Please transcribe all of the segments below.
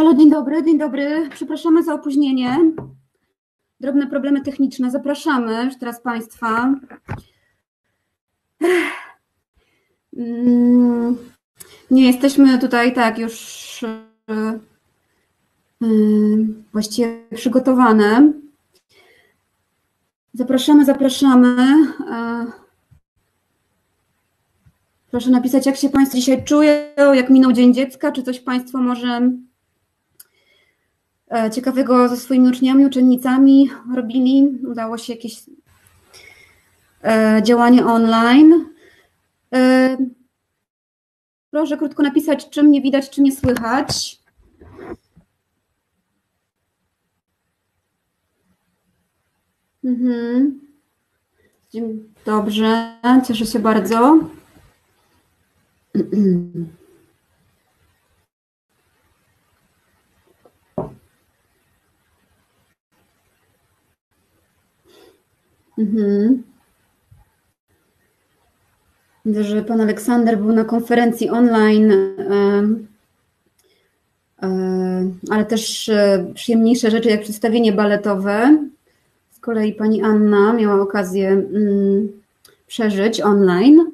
Halo, dzień dobry, dzień dobry. Przepraszamy za opóźnienie. Drobne problemy techniczne. Zapraszamy już teraz Państwa. Nie jesteśmy tutaj tak już właściwie przygotowane. Zapraszamy, zapraszamy. Proszę napisać, jak się Państwo dzisiaj czują, jak minął Dzień Dziecka, czy coś Państwo może ciekawego ze swoimi uczniami, uczennicami robili. Udało się jakieś działanie online. Proszę krótko napisać, czym nie widać, czy nie słychać. Dobrze, cieszę się bardzo. Widzę, że pan Aleksander był na konferencji online, ale też przyjemniejsze rzeczy jak przedstawienie baletowe. Z kolei pani Anna miała okazję przeżyć online.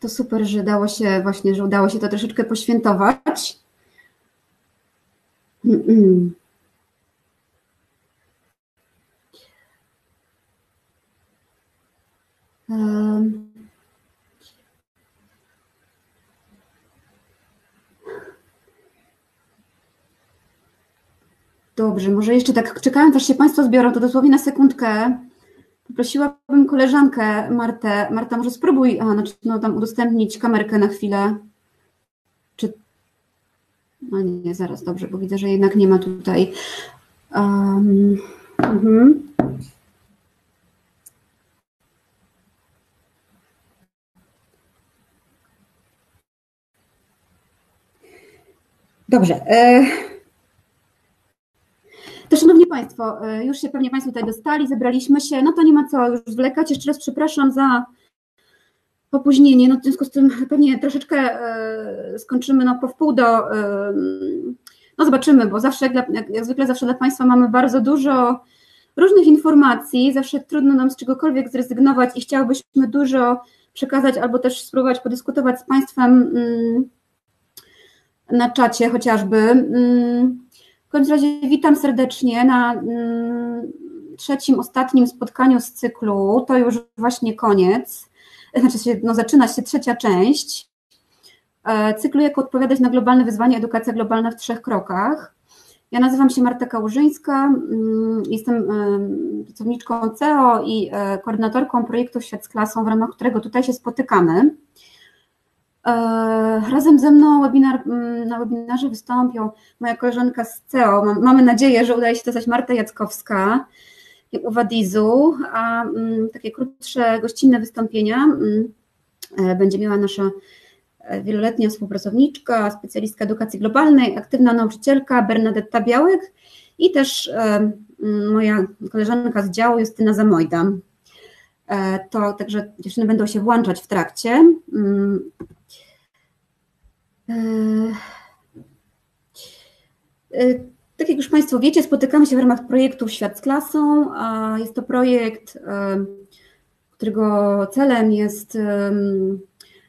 To super, że dało się właśnie, że udało się to troszeczkę poświętować. Dobrze, może jeszcze tak czekając, aż się Państwo zbiorą, to dosłownie na sekundkę. Poprosiłabym koleżankę Martę. Marta, może spróbuj tam udostępnić kamerkę na chwilę. Czy... No nie, zaraz, dobrze, bo widzę, że jednak nie ma tutaj. Dobrze. To szanowni Państwo, już się pewnie Państwo tutaj dostali, zebraliśmy się, no to nie ma co już zwlekać. Jeszcze raz przepraszam za opóźnienie, no w związku z tym pewnie troszeczkę skończymy po wpół do, zobaczymy, bo zawsze jak zwykle dla Państwa mamy bardzo dużo różnych informacji, zawsze trudno nam z czegokolwiek zrezygnować i chciałbyśmy dużo przekazać albo też spróbować podyskutować z Państwem na czacie chociażby. W każdym razie witam serdecznie na trzecim, ostatnim spotkaniu z cyklu. To już właśnie koniec, zaczyna się trzecia część cyklu Jak odpowiadać na globalne wyzwania Edukacja globalna w 3 krokach. Ja nazywam się Marta Kałużyńska, jestem pracowniczką CEO i koordynatorką projektu Świat z klasą, w ramach którego tutaj się spotykamy. Razem ze mną na webinarze wystąpią moja koleżanka z CEO, mamy nadzieję, że udaje się dostać, Marta Jackowska-Uwadizu, a takie krótsze, gościnne wystąpienia będzie miała nasza wieloletnia współpracowniczka, specjalistka edukacji globalnej, aktywna nauczycielka Bernadetta Białek i też moja koleżanka z działu Justyna Zamojda. To także dziewczyny będą się włączać w trakcie. Tak jak już Państwo wiecie, spotykamy się w ramach projektu Świat z klasą. Jest to projekt, którego celem jest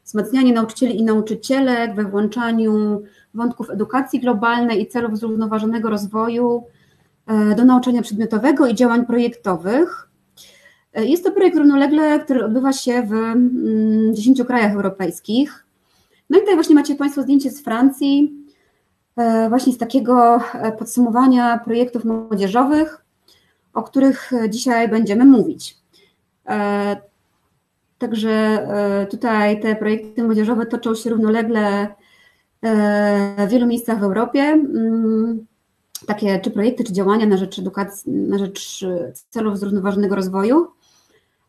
wzmacnianie nauczycieli i nauczycielek we włączaniu wątków edukacji globalnej i celów zrównoważonego rozwoju do nauczania przedmiotowego i działań projektowych. Jest to projekt równolegle, który odbywa się w 10 krajach europejskich. No i tutaj właśnie macie Państwo zdjęcie z Francji, właśnie z takiego podsumowania projektów młodzieżowych, o których dzisiaj będziemy mówić. Także tutaj te projekty młodzieżowe toczą się równolegle w wielu miejscach w Europie. Takie czy projekty, czy działania na rzecz edukacji, na rzecz celów zrównoważonego rozwoju.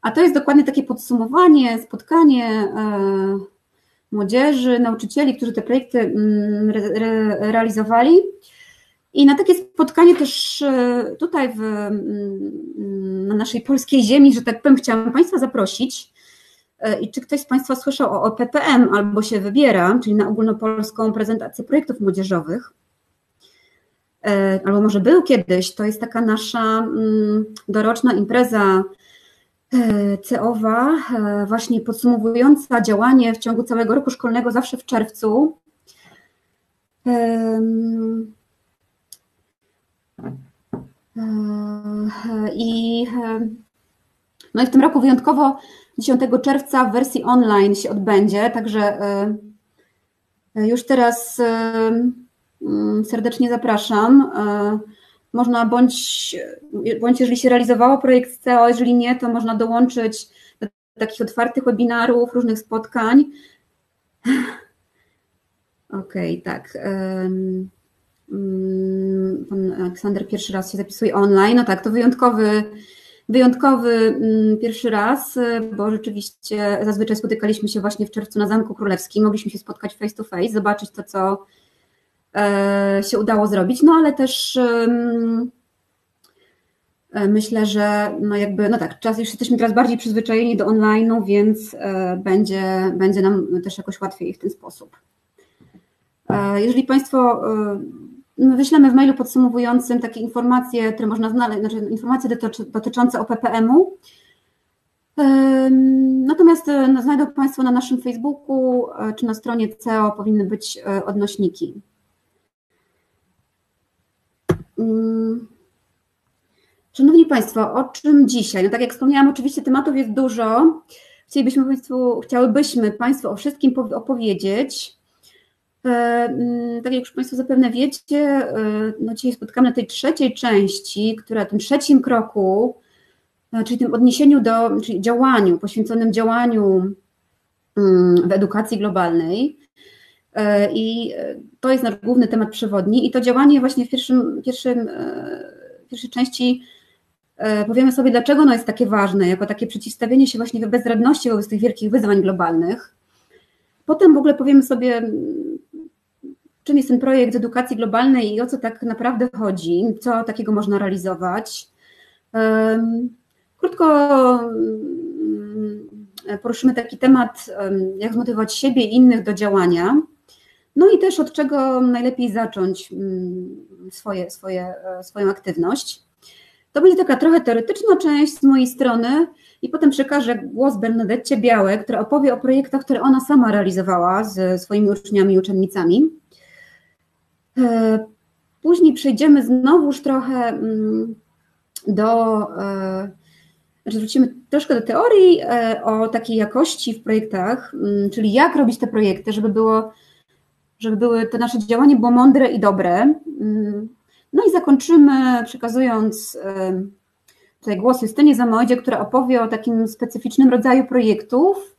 A to jest dokładnie takie podsumowanie, spotkanie młodzieży, nauczycieli, którzy te projekty realizowali. I na takie spotkanie też tutaj na naszej polskiej ziemi, że tak powiem, chciałam Państwa zaprosić. I czy ktoś z Państwa słyszał o OPPM albo się wybiera, czyli na ogólnopolską prezentację projektów młodzieżowych, albo może był kiedyś, to jest taka nasza doroczna impreza CO-wa, właśnie podsumowująca działanie w ciągu całego roku szkolnego, zawsze w czerwcu. No i w tym roku wyjątkowo 10 czerwca w wersji online się odbędzie, także już teraz serdecznie zapraszam. Można bądź jeżeli się realizowało projekt CEO, jeżeli nie, to można dołączyć do takich otwartych webinarów, różnych spotkań. Okej, tak. Pan Aleksander pierwszy raz się zapisuje online. No tak, to wyjątkowy pierwszy raz, bo rzeczywiście zazwyczaj spotykaliśmy się właśnie w czerwcu na Zamku Królewskim. Mogliśmy się spotkać face to face, zobaczyć to, co się udało zrobić, no ale też myślę, że już jesteśmy teraz bardziej przyzwyczajeni do online'u, więc będzie nam też jakoś łatwiej w ten sposób. Jeżeli Państwo wyślemy w mailu podsumowującym takie informacje, które można znaleźć, znaczy informacje dotyczące OPPM-u, natomiast znajdą Państwo na naszym Facebooku czy na stronie CEO powinny być odnośniki. Szanowni Państwo, o czym dzisiaj? No tak jak wspomniałam, oczywiście tematów jest dużo. Chciałybyśmy Państwu o wszystkim opowiedzieć. Tak jak już Państwo zapewne wiecie, no dzisiaj spotkamy na tej trzeciej części, tym trzecim kroku, czyli tym odniesieniu czyli działaniu, poświęconym działaniu w edukacji globalnej. I to jest nasz główny temat przewodni i to działanie właśnie w pierwszej części powiemy sobie, dlaczego ono jest takie ważne, jako takie przeciwstawienie się właśnie bezradności wobec tych wielkich wyzwań globalnych. Potem w ogóle powiemy sobie, czym jest ten projekt edukacji globalnej i o co tak naprawdę chodzi, co takiego można realizować. Krótko poruszymy taki temat, jak zmotywować siebie i innych do działania. No i też od czego najlepiej zacząć swoją aktywność. To będzie taka trochę teoretyczna część z mojej strony i potem przekażę głos Bernadetcie Białek, która opowie o projektach, które ona sama realizowała ze swoimi uczniami i uczennicami. Później przejdziemy znowuż trochę wrócimy troszkę do teorii o takiej jakości w projektach, czyli jak robić te projekty, żeby to nasze działanie było mądre i dobre. No i zakończymy przekazując tutaj głos Justynie Zamojdzie, która opowie o takim specyficznym rodzaju projektów,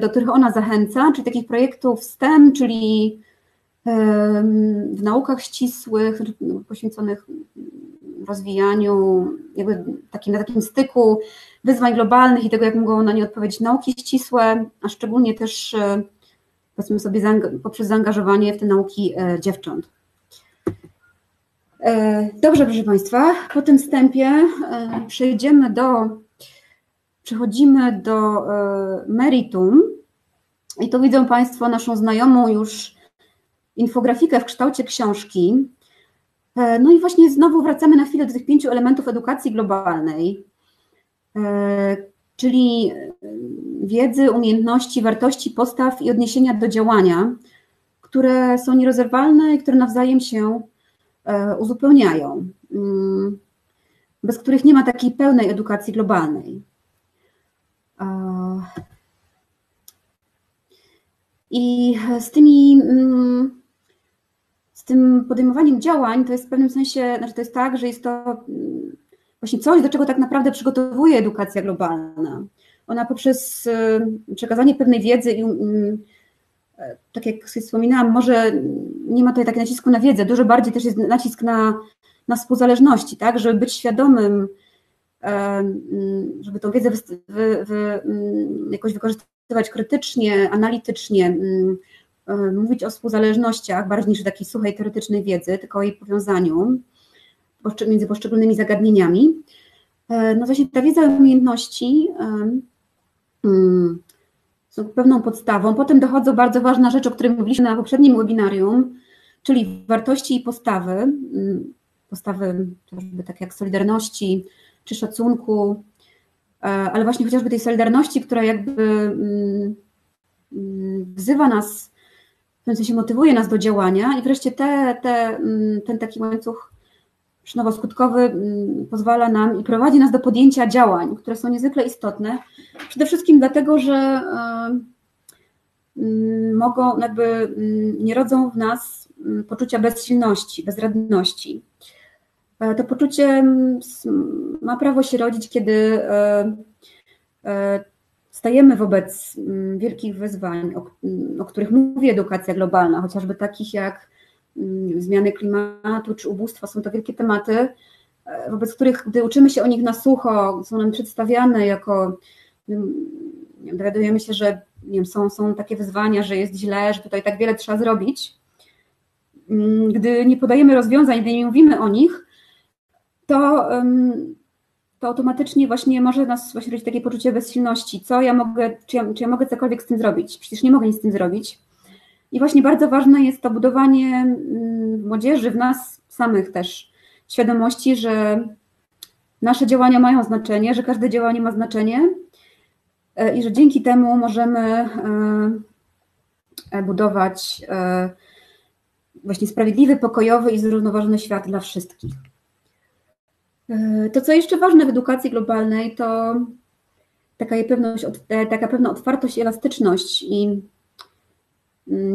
do których ona zachęca, czyli takich projektów STEM, czyli w naukach ścisłych, poświęconych rozwijaniu, na takim styku wyzwań globalnych i tego, jak mogą na nie odpowiedzieć nauki ścisłe, a szczególnie też powiedzmy sobie poprzez zaangażowanie w te nauki dziewcząt. Dobrze, proszę Państwa, po tym wstępie przechodzimy do meritum i tu widzą Państwo naszą znajomą już infografikę w kształcie książki. No i właśnie znowu wracamy na chwilę do tych 5 elementów edukacji globalnej, czyli wiedzy, umiejętności, wartości, postaw i odniesienia do działania, które są nierozerwalne i które nawzajem się uzupełniają, bez których nie ma takiej pełnej edukacji globalnej. I z tym podejmowaniem działań to jest w pewnym sensie, to jest tak, że jest to właśnie coś, do czego tak naprawdę przygotowuje edukacja globalna. Ona poprzez przekazanie pewnej wiedzy i tak jak wspominałam, może nie ma tutaj takiego nacisku na wiedzę, dużo bardziej też jest nacisk na współzależności, tak, żeby być świadomym, żeby tą wiedzę jakoś wykorzystywać krytycznie, analitycznie, mówić o współzależnościach bardziej niż takiej suchej teoretycznej wiedzy, tylko o jej powiązaniu między poszczególnymi zagadnieniami. no właśnie ta wiedza i umiejętności są pewną podstawą. Potem dochodzą bardzo ważna rzecz, o której mówiliśmy na poprzednim webinarium, czyli wartości i postawy. Postawy chociażby tak jak solidarności czy szacunku, ale właśnie chociażby tej solidarności, która jakby wzywa nas, w tym sensie motywuje nas do działania, i wreszcie ten taki łańcuch przyczynowo-skutkowy pozwala nam i prowadzi nas do podjęcia działań, które są niezwykle istotne, przede wszystkim dlatego, że mogą, jakby nie rodzą w nas poczucia bezsilności, bezradności. To poczucie ma prawo się rodzić, kiedy stajemy wobec wielkich wyzwań, o których mówi edukacja globalna, chociażby takich jak zmiany klimatu czy ubóstwa. Są to wielkie tematy, wobec których, gdy uczymy się o nich na sucho, są nam przedstawiane jako, dowiadujemy się, że są takie wyzwania, że jest źle, że tutaj tak wiele trzeba zrobić. Gdy nie podajemy rozwiązań, gdy nie mówimy o nich, to automatycznie właśnie może nas właśnie rodzić takie poczucie bezsilności. Co ja mogę, czy ja mogę cokolwiek z tym zrobić? Przecież nie mogę nic z tym zrobić. I właśnie bardzo ważne jest to budowanie młodzieży, w nas samych też, świadomości, że nasze działania mają znaczenie, że każde działanie ma znaczenie i że dzięki temu możemy budować właśnie sprawiedliwy, pokojowy i zrównoważony świat dla wszystkich. To, co jeszcze ważne w edukacji globalnej, to taka pewna otwartość i elastyczność i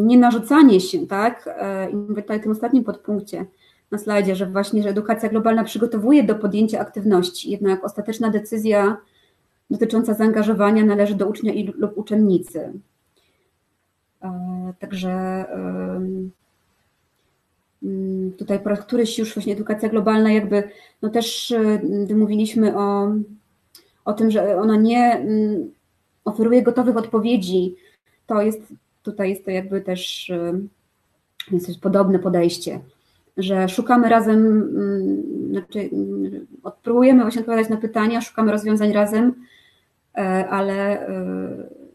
nienarzucanie się, tak? I mówię tutaj w tym ostatnim podpunkcie na slajdzie, że właśnie, że edukacja globalna przygotowuje do podjęcia aktywności, jednak ostateczna decyzja dotycząca zaangażowania należy do ucznia lub uczennicy. Także tutaj po raz któryś już właśnie edukacja globalna jakby, no też gdy mówiliśmy o tym, że ona nie oferuje gotowych odpowiedzi, to jest, tutaj jest to jakby też jest podobne podejście, że szukamy razem, znaczy próbujemy właśnie odpowiadać na pytania, szukamy rozwiązań razem, ale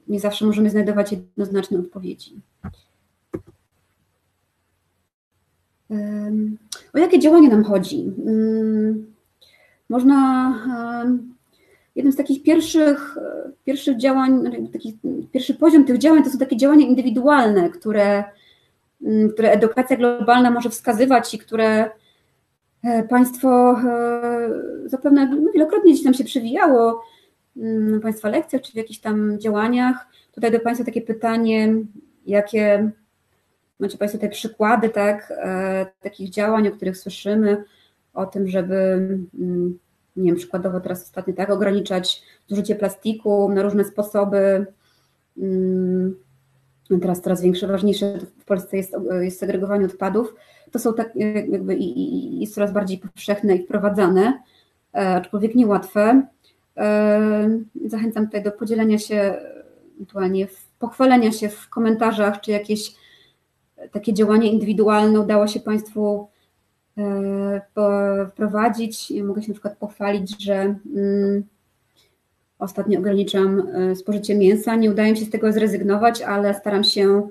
nie zawsze możemy znajdować jednoznaczne odpowiedzi. O jakie działanie nam chodzi? Jednym z takich pierwszych działań, pierwszy poziom tych działań to są takie działania indywidualne, które edukacja globalna może wskazywać i które Państwo zapewne wielokrotnie gdzieś tam się przewijało na Państwa lekcjach czy w jakichś tam działaniach. Tutaj do Państwa takie pytanie, jakie macie Państwo tutaj przykłady, tak, takich działań, o których słyszymy, o tym, żeby, nie wiem, przykładowo teraz ostatnio, tak, ograniczać zużycie plastiku na różne sposoby. Teraz coraz większe, ważniejsze w Polsce jest segregowanie odpadów. To są tak, jakby jest coraz bardziej powszechne i wprowadzane, aczkolwiek niełatwe. Zachęcam tutaj do podzielenia się, ewentualnie pochwalenia się w komentarzach, czy jakieś takie działanie indywidualne udało się Państwu wprowadzić. Ja mogę się na przykład pochwalić, że ostatnio ograniczam spożycie mięsa. Nie udaje mi się z tego zrezygnować, ale staram się,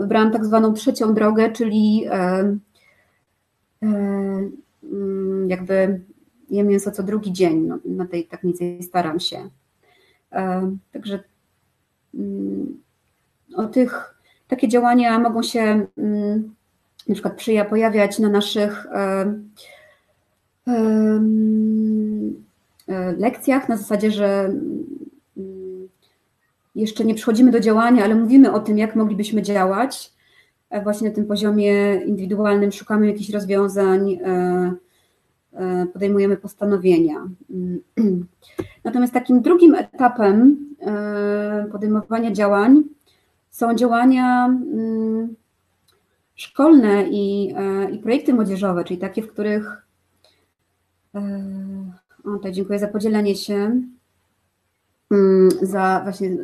wybrałam tak zwaną trzecią drogę, czyli jakby jem mięso co drugi dzień. No, na tej taknicy staram się. Także takie działania mogą się na przykład pojawiać na naszych lekcjach, na zasadzie, że jeszcze nie przychodzimy do działania, ale mówimy o tym, jak moglibyśmy działać. Właśnie na tym poziomie indywidualnym szukamy jakichś rozwiązań, podejmujemy postanowienia. Natomiast takim drugim etapem podejmowania działań są działania szkolne i projekty młodzieżowe, czyli takie, w których... Tutaj dziękuję za podzielenie się, za właśnie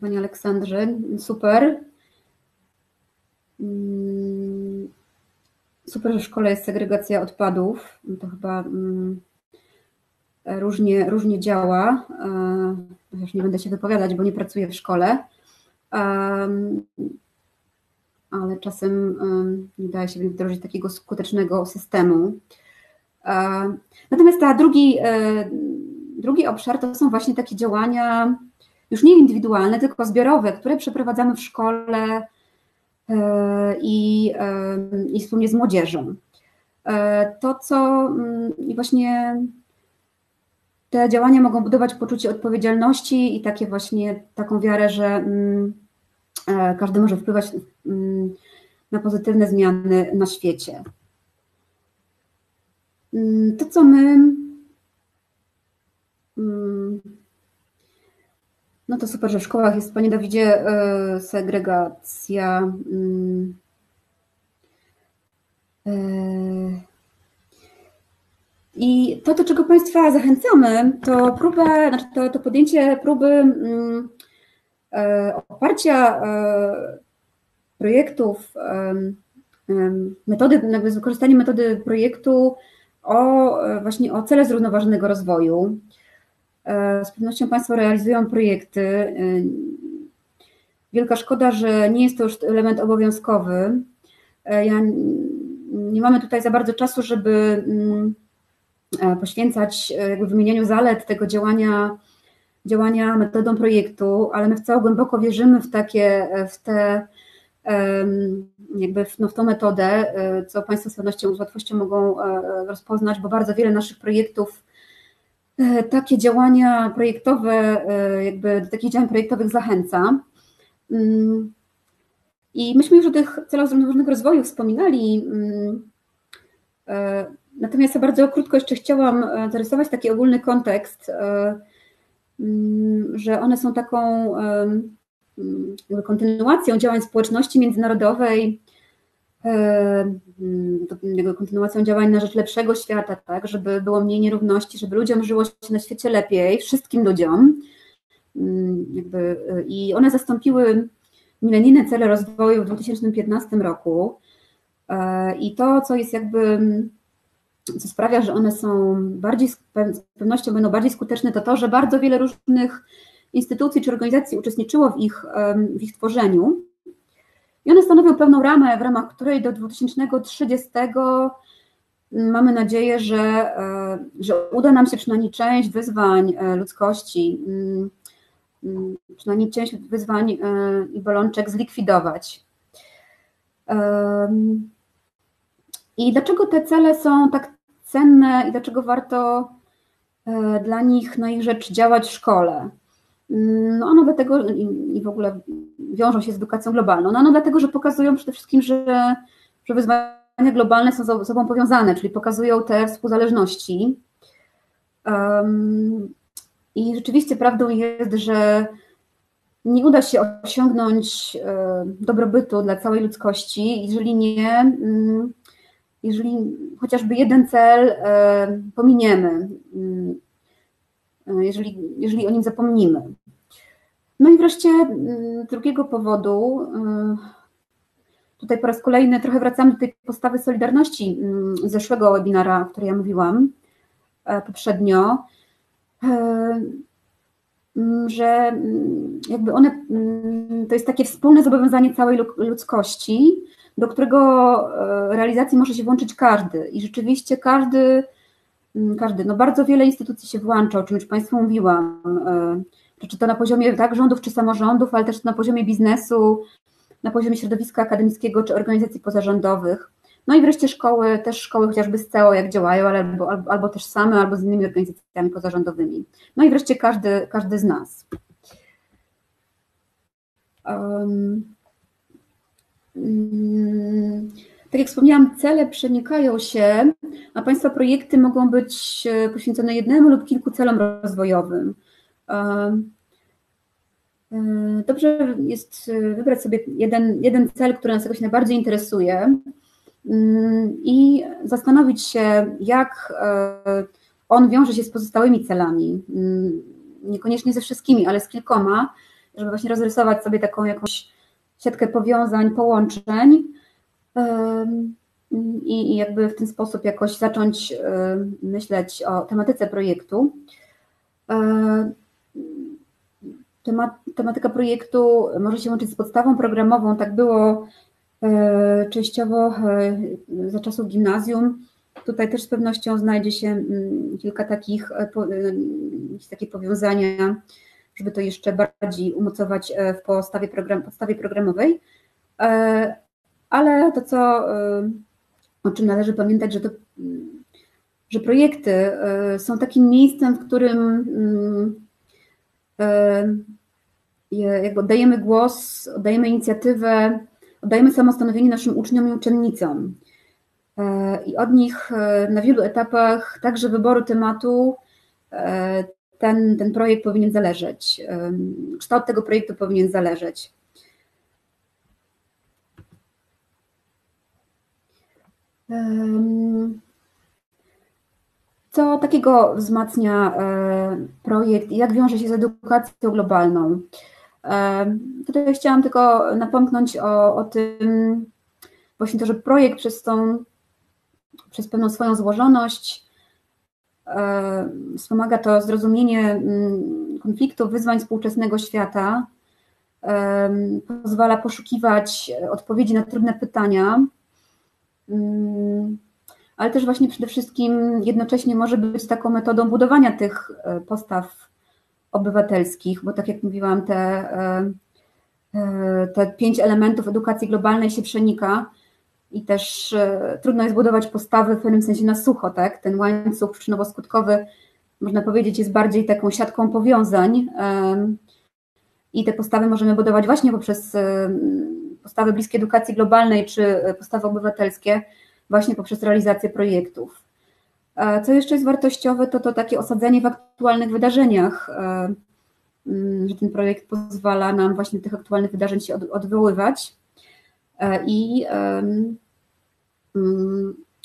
Pani Aleksandrze, super. Super, że w szkole jest segregacja odpadów, to chyba różnie działa, już nie będę się wypowiadać, bo nie pracuję w szkole, ale czasem nie daje się wdrożyć takiego skutecznego systemu. Natomiast drugi obszar to są właśnie takie działania już nie indywidualne, tylko zbiorowe, które przeprowadzamy w szkole i wspólnie z młodzieżą. To, co i właśnie te działania mogą budować poczucie odpowiedzialności i takie właśnie taką wiarę, że każdy może wpływać na pozytywne zmiany na świecie. To, co my... No to super, że w szkołach jest, Panie Dawidzie, segregacja. I to, do czego Państwa zachęcamy, to próbę, znaczy to podjęcie próby oparcia projektów, metody, wykorzystanie metody projektu właśnie o cele zrównoważonego rozwoju. Z pewnością Państwo realizują projekty. Wielka szkoda, że nie jest to już element obowiązkowy. Nie mamy tutaj za bardzo czasu, żeby poświęcać wymienianiu zalet tego działania metodą projektu, ale my w całą głęboko wierzymy w tą metodę, co Państwo z pewnością, z łatwością mogą rozpoznać, bo bardzo wiele naszych projektów, takie działania projektowe, do takich działań projektowych zachęca. I myśmy już o tych celach zrównoważonego rozwoju wspominali, natomiast ja bardzo krótko jeszcze chciałam zarysować taki ogólny kontekst, że one są taką kontynuacją działań społeczności międzynarodowej, kontynuacją działań na rzecz lepszego świata, tak, żeby było mniej nierówności, żeby ludziom żyło się na świecie lepiej, wszystkim ludziom. I one zastąpiły milenijne cele rozwoju w 2015 roku i to, co jest co sprawia, że one są bardziej, z pewnością będą bardziej skuteczne, to to, że bardzo wiele różnych instytucji czy organizacji uczestniczyło w ich tworzeniu. I one stanowią pewną ramę, w ramach której do 2030 mamy nadzieję, że uda nam się przynajmniej część wyzwań ludzkości, przynajmniej część wyzwań i bolączek zlikwidować. I dlaczego te cele są tak cenne i dlaczego warto dla nich, na ich rzecz działać w szkole? No ono dlatego, i w ogóle wiążą się z edukacją globalną, no dlatego, że pokazują przede wszystkim, że wyzwania globalne są ze sobą powiązane, czyli pokazują te współzależności. I rzeczywiście prawdą jest, że nie uda się osiągnąć dobrobytu dla całej ludzkości, jeżeli chociażby jeden cel pominiemy, jeżeli o nim zapomnimy. No i wreszcie drugiego powodu, tutaj po raz kolejny trochę wracamy do tej postawy solidarności z zeszłego webinara, o której ja mówiłam poprzednio, że to jest takie wspólne zobowiązanie całej ludzkości, do którego realizacji może się włączyć każdy i rzeczywiście każdy, no bardzo wiele instytucji się włącza, o czym już Państwu mówiłam, czy to na poziomie rządów czy samorządów, ale też na poziomie biznesu, na poziomie środowiska akademickiego czy organizacji pozarządowych. No i wreszcie szkoły, też szkoły chociażby z CEO, jak działają, albo też same, albo z innymi organizacjami pozarządowymi. No i wreszcie każdy z nas. Tak jak wspomniałam, cele przenikają się, a Państwa projekty mogą być poświęcone jednemu lub kilku celom rozwojowym. Dobrze jest wybrać sobie jeden cel, który nas jakoś najbardziej interesuje i zastanowić się, jak on wiąże się z pozostałymi celami. Niekoniecznie ze wszystkimi, ale z kilkoma, żeby właśnie rozrysować sobie taką jakąś siatkę powiązań, połączeń. i jakby w ten sposób jakoś zacząć myśleć o tematyce projektu. Tematyka projektu może się łączyć z podstawą programową, tak było częściowo za czasów gimnazjum. Tutaj też z pewnością znajdzie się kilka takich powiązania, żeby to jeszcze bardziej umocować w podstawie programowej. Ale to, o czym należy pamiętać, że projekty są takim miejscem, w którym jakby oddajemy głos, oddajemy inicjatywę, oddajemy samostanowienie naszym uczniom i uczennicom. I od nich na wielu etapach także wyboru tematu ten projekt powinien zależeć. Kształt tego projektu powinien zależeć. Co takiego wzmacnia projekt i jak wiąże się z edukacją globalną? Tutaj chciałam tylko napomknąć o tym właśnie to, że projekt przez pewną swoją złożoność wspomaga to zrozumienie konfliktów, wyzwań współczesnego świata, pozwala poszukiwać odpowiedzi na trudne pytania, ale też właśnie przede wszystkim jednocześnie może być taką metodą budowania tych postaw obywatelskich, bo tak jak mówiłam, te 5 elementów edukacji globalnej się przenika i też trudno jest budować postawy w pewnym sensie na sucho, tak? Ten łańcuch przyczynowo-skutkowy, można powiedzieć, jest bardziej taką siatką powiązań i te postawy możemy budować właśnie poprzez postawy bliskie edukacji globalnej czy postawy obywatelskie, właśnie poprzez realizację projektów. Co jeszcze jest wartościowe, to takie osadzenie w aktualnych wydarzeniach, że ten projekt pozwala nam właśnie tych aktualnych wydarzeń się odwoływać i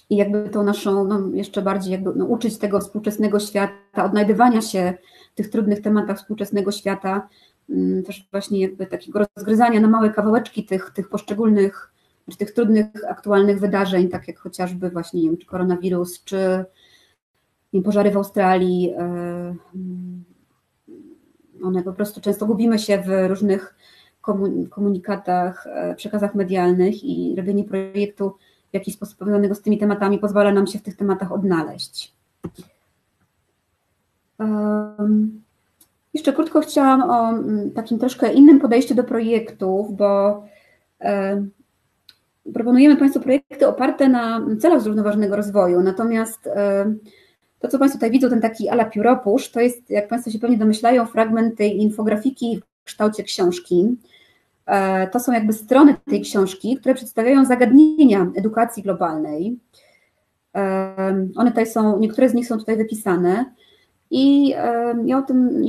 jakby tą naszą, jeszcze bardziej jakby, uczyć tego współczesnego świata, odnajdywania się w tych trudnych tematach współczesnego świata, też właśnie jakby takiego rozgryzania na małe kawałeczki tych poszczególnych, czy tych trudnych, aktualnych wydarzeń, tak jak chociażby właśnie, nie wiem, czy koronawirus, czy pożary w Australii. One po prostu często gubimy się w różnych komunikatach, przekazach medialnych i robienie projektu w jakiś sposób powiązanego z tymi tematami pozwala nam się w tych tematach odnaleźć. Jeszcze krótko chciałam o takim troszkę innym podejściu do projektów, bo proponujemy Państwu projekty oparte na celach zrównoważonego rozwoju, natomiast to, co Państwo tutaj widzą, ten taki ala pióropusz, to jest, jak Państwo się pewnie domyślają, fragment tej infografiki w kształcie książki. To są jakby strony tej książki, które przedstawiają zagadnienia edukacji globalnej. One tutaj są, niektóre z nich są tutaj wypisane i ja o tym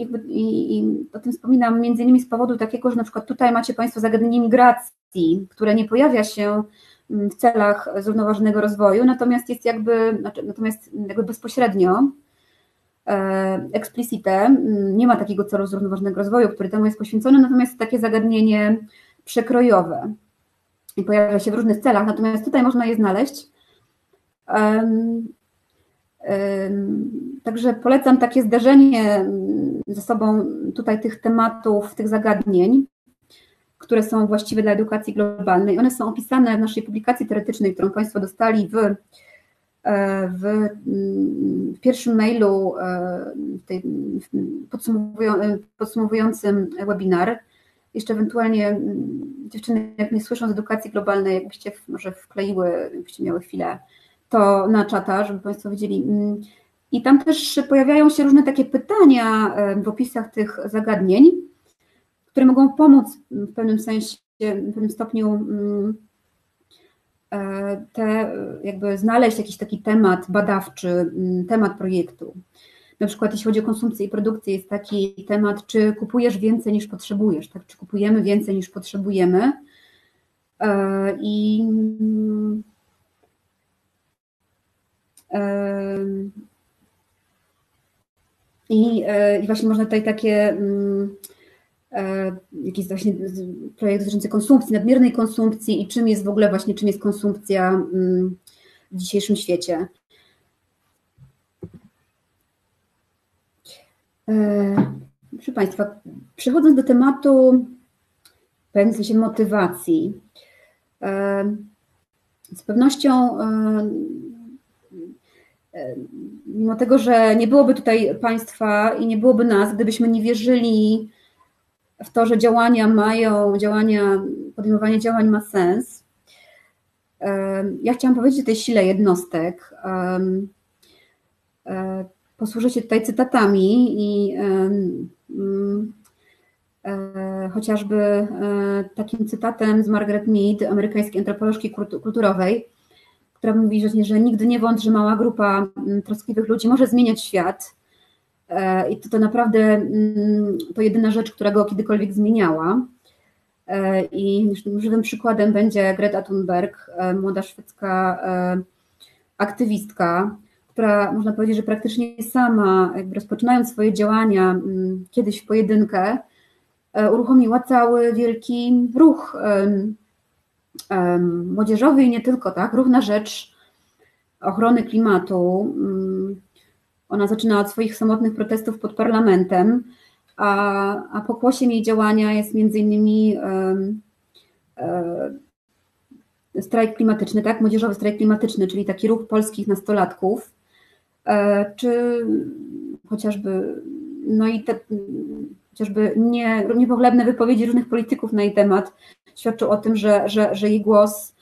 wspominam między innymi z powodu takiego, że na przykład tutaj macie Państwo zagadnienie migracji, które nie pojawia się w celach zrównoważonego rozwoju, natomiast jest jakby bezpośrednio, explicite, nie ma takiego celu zrównoważonego rozwoju, który temu jest poświęcony, natomiast takie zagadnienie przekrojowe i pojawia się w różnych celach, natomiast tutaj można je znaleźć. Także polecam takie zderzenie ze sobą tutaj tych tematów, tych zagadnień, które są właściwe dla edukacji globalnej. One są opisane w naszej publikacji teoretycznej, którą Państwo dostali w pierwszym mailu podsumowującym webinar. Jeszcze ewentualnie dziewczyny, jak mnie słyszą z edukacji globalnej, jakbyście może wkleiły, jakbyście miały chwilę, to na czata, żeby Państwo wiedzieli. I tam też pojawiają się różne takie pytania w opisach tych zagadnień, które mogą pomóc w pewnym sensie, w pewnym stopniu jakby znaleźć jakiś taki temat badawczy, temat projektu. Na przykład jeśli chodzi o konsumpcję i produkcję, jest taki temat, czy kupujesz więcej niż potrzebujesz, tak? Czy kupujemy więcej niż potrzebujemy. I właśnie można tutaj takie jakiś właśnie projekt dotyczący konsumpcji, nadmiernej konsumpcji i czym jest w ogóle właśnie, czym jest konsumpcja w dzisiejszym świecie. Proszę Państwa, przechodząc do tematu w pewnym sensie motywacji, z pewnością, mimo tego, że nie byłoby tutaj Państwa i nie byłoby nas, gdybyśmy nie wierzyli w to, że podejmowanie działań ma sens. Ja chciałam powiedzieć o tej sile jednostek. Posłużę się tutaj cytatami i chociażby takim cytatem z Margaret Mead, amerykańskiej antropolożki kulturowej, która mówi, że nigdy nie wątpię, że mała grupa troskliwych ludzi może zmieniać świat i to naprawdę to jedyna rzecz, która go kiedykolwiek zmieniała. I żywym przykładem będzie Greta Thunberg, młoda szwedzka aktywistka, która można powiedzieć, że praktycznie sama, jakby rozpoczynając swoje działania kiedyś w pojedynkę, uruchomiła cały wielki ruch młodzieżowy i nie tylko, tak? Ruch na rzecz ochrony klimatu. Ona zaczyna od swoich samotnych protestów pod parlamentem, a pokłosiem jej działania jest między innymi strajk klimatyczny, tak? Młodzieżowy strajk klimatyczny, czyli taki ruch polskich nastolatków, czy chociażby, chociażby niepochlebne wypowiedzi różnych polityków na jej temat świadczą o tym, że jej głos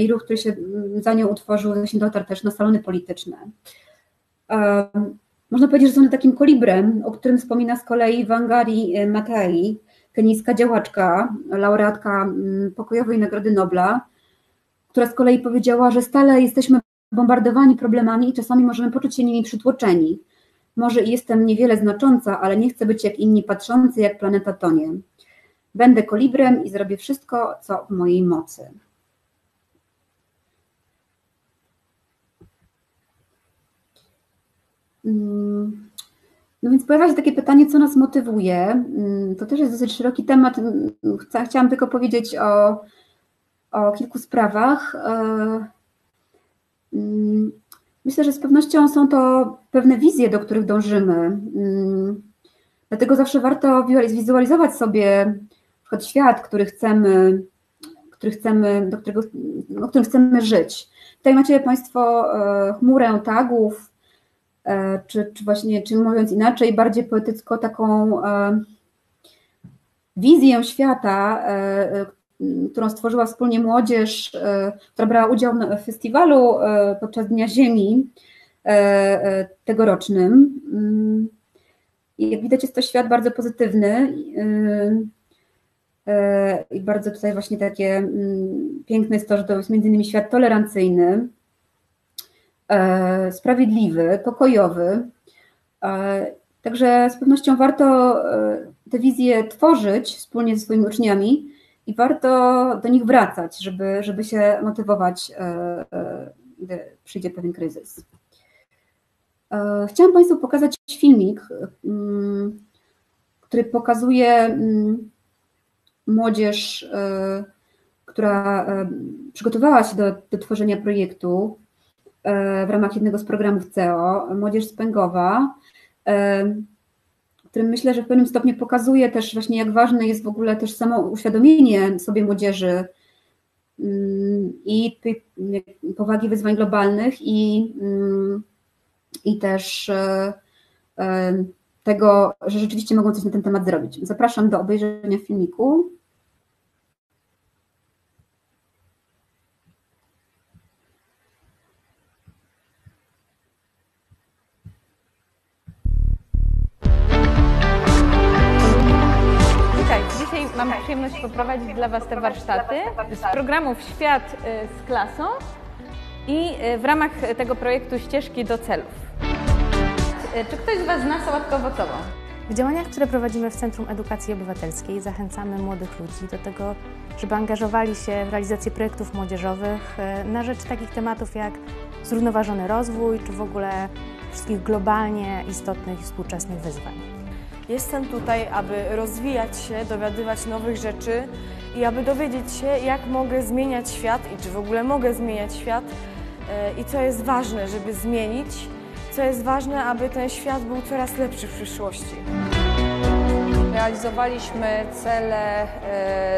i ruch, który się za nią utworzył, dotarł też na salony polityczne. Można powiedzieć, że są takim kolibrem, o którym wspomina z kolei Wangari Maathai, kenijska działaczka, laureatka Pokojowej Nagrody Nobla, która z kolei powiedziała, że stale jesteśmy bombardowani problemami i czasami możemy poczuć się nimi przytłoczeni. Może i jestem niewiele znacząca, ale nie chcę być jak inni, patrzący, jak planeta tonie. Będę kolibrem i zrobię wszystko, co w mojej mocy. No więc pojawia się takie pytanie, co nas motywuje. To też jest dosyć szeroki temat. Chciałam tylko powiedzieć o kilku sprawach. Myślę, że z pewnością są to pewne wizje, do których dążymy. Dlatego zawsze warto wizualizować sobie świat, o którym chcemy żyć. Tutaj macie Państwo chmurę tagów, czy mówiąc inaczej, bardziej poetycko, taką wizję świata, którą stworzyła wspólnie młodzież, która brała udział w festiwalu podczas Dnia Ziemi tegorocznym. I jak widać, jest to świat bardzo pozytywny i bardzo tutaj właśnie takie piękne jest to, że to jest między innymi świat tolerancyjny, sprawiedliwy, pokojowy. Także z pewnością warto te wizje tworzyć wspólnie ze swoimi uczniami i warto do nich wracać, żeby się motywować, gdy przyjdzie pewien kryzys. Chciałam Państwu pokazać filmik, który pokazuje młodzież, która przygotowała się do tworzenia projektu w ramach jednego z programów CEO, Młodzież z Pęgowa, którym myślę, że w pewnym stopniu pokazuje też właśnie, jak ważne jest w ogóle też samo uświadomienie sobie młodzieży i powagi wyzwań globalnych i też tego, że rzeczywiście mogą coś na ten temat zrobić. Zapraszam do obejrzenia filmiku. Mam przyjemność poprowadzić dla Was te warsztaty z programów Świat z klasą i w ramach tego projektu Ścieżki do celów. Czy ktoś z Was zna sałatkę owocową? W działaniach, które prowadzimy w Centrum Edukacji Obywatelskiej, zachęcamy młodych ludzi do tego, żeby angażowali się w realizację projektów młodzieżowych na rzecz takich tematów jak zrównoważony rozwój, czy w ogóle wszystkich globalnie istotnych i współczesnych wyzwań. Jestem tutaj, aby rozwijać się, dowiadywać nowych rzeczy i aby dowiedzieć się, jak mogę zmieniać świat i czy w ogóle mogę zmieniać świat i co jest ważne, żeby zmienić, co jest ważne, aby ten świat był coraz lepszy w przyszłości. Realizowaliśmy cele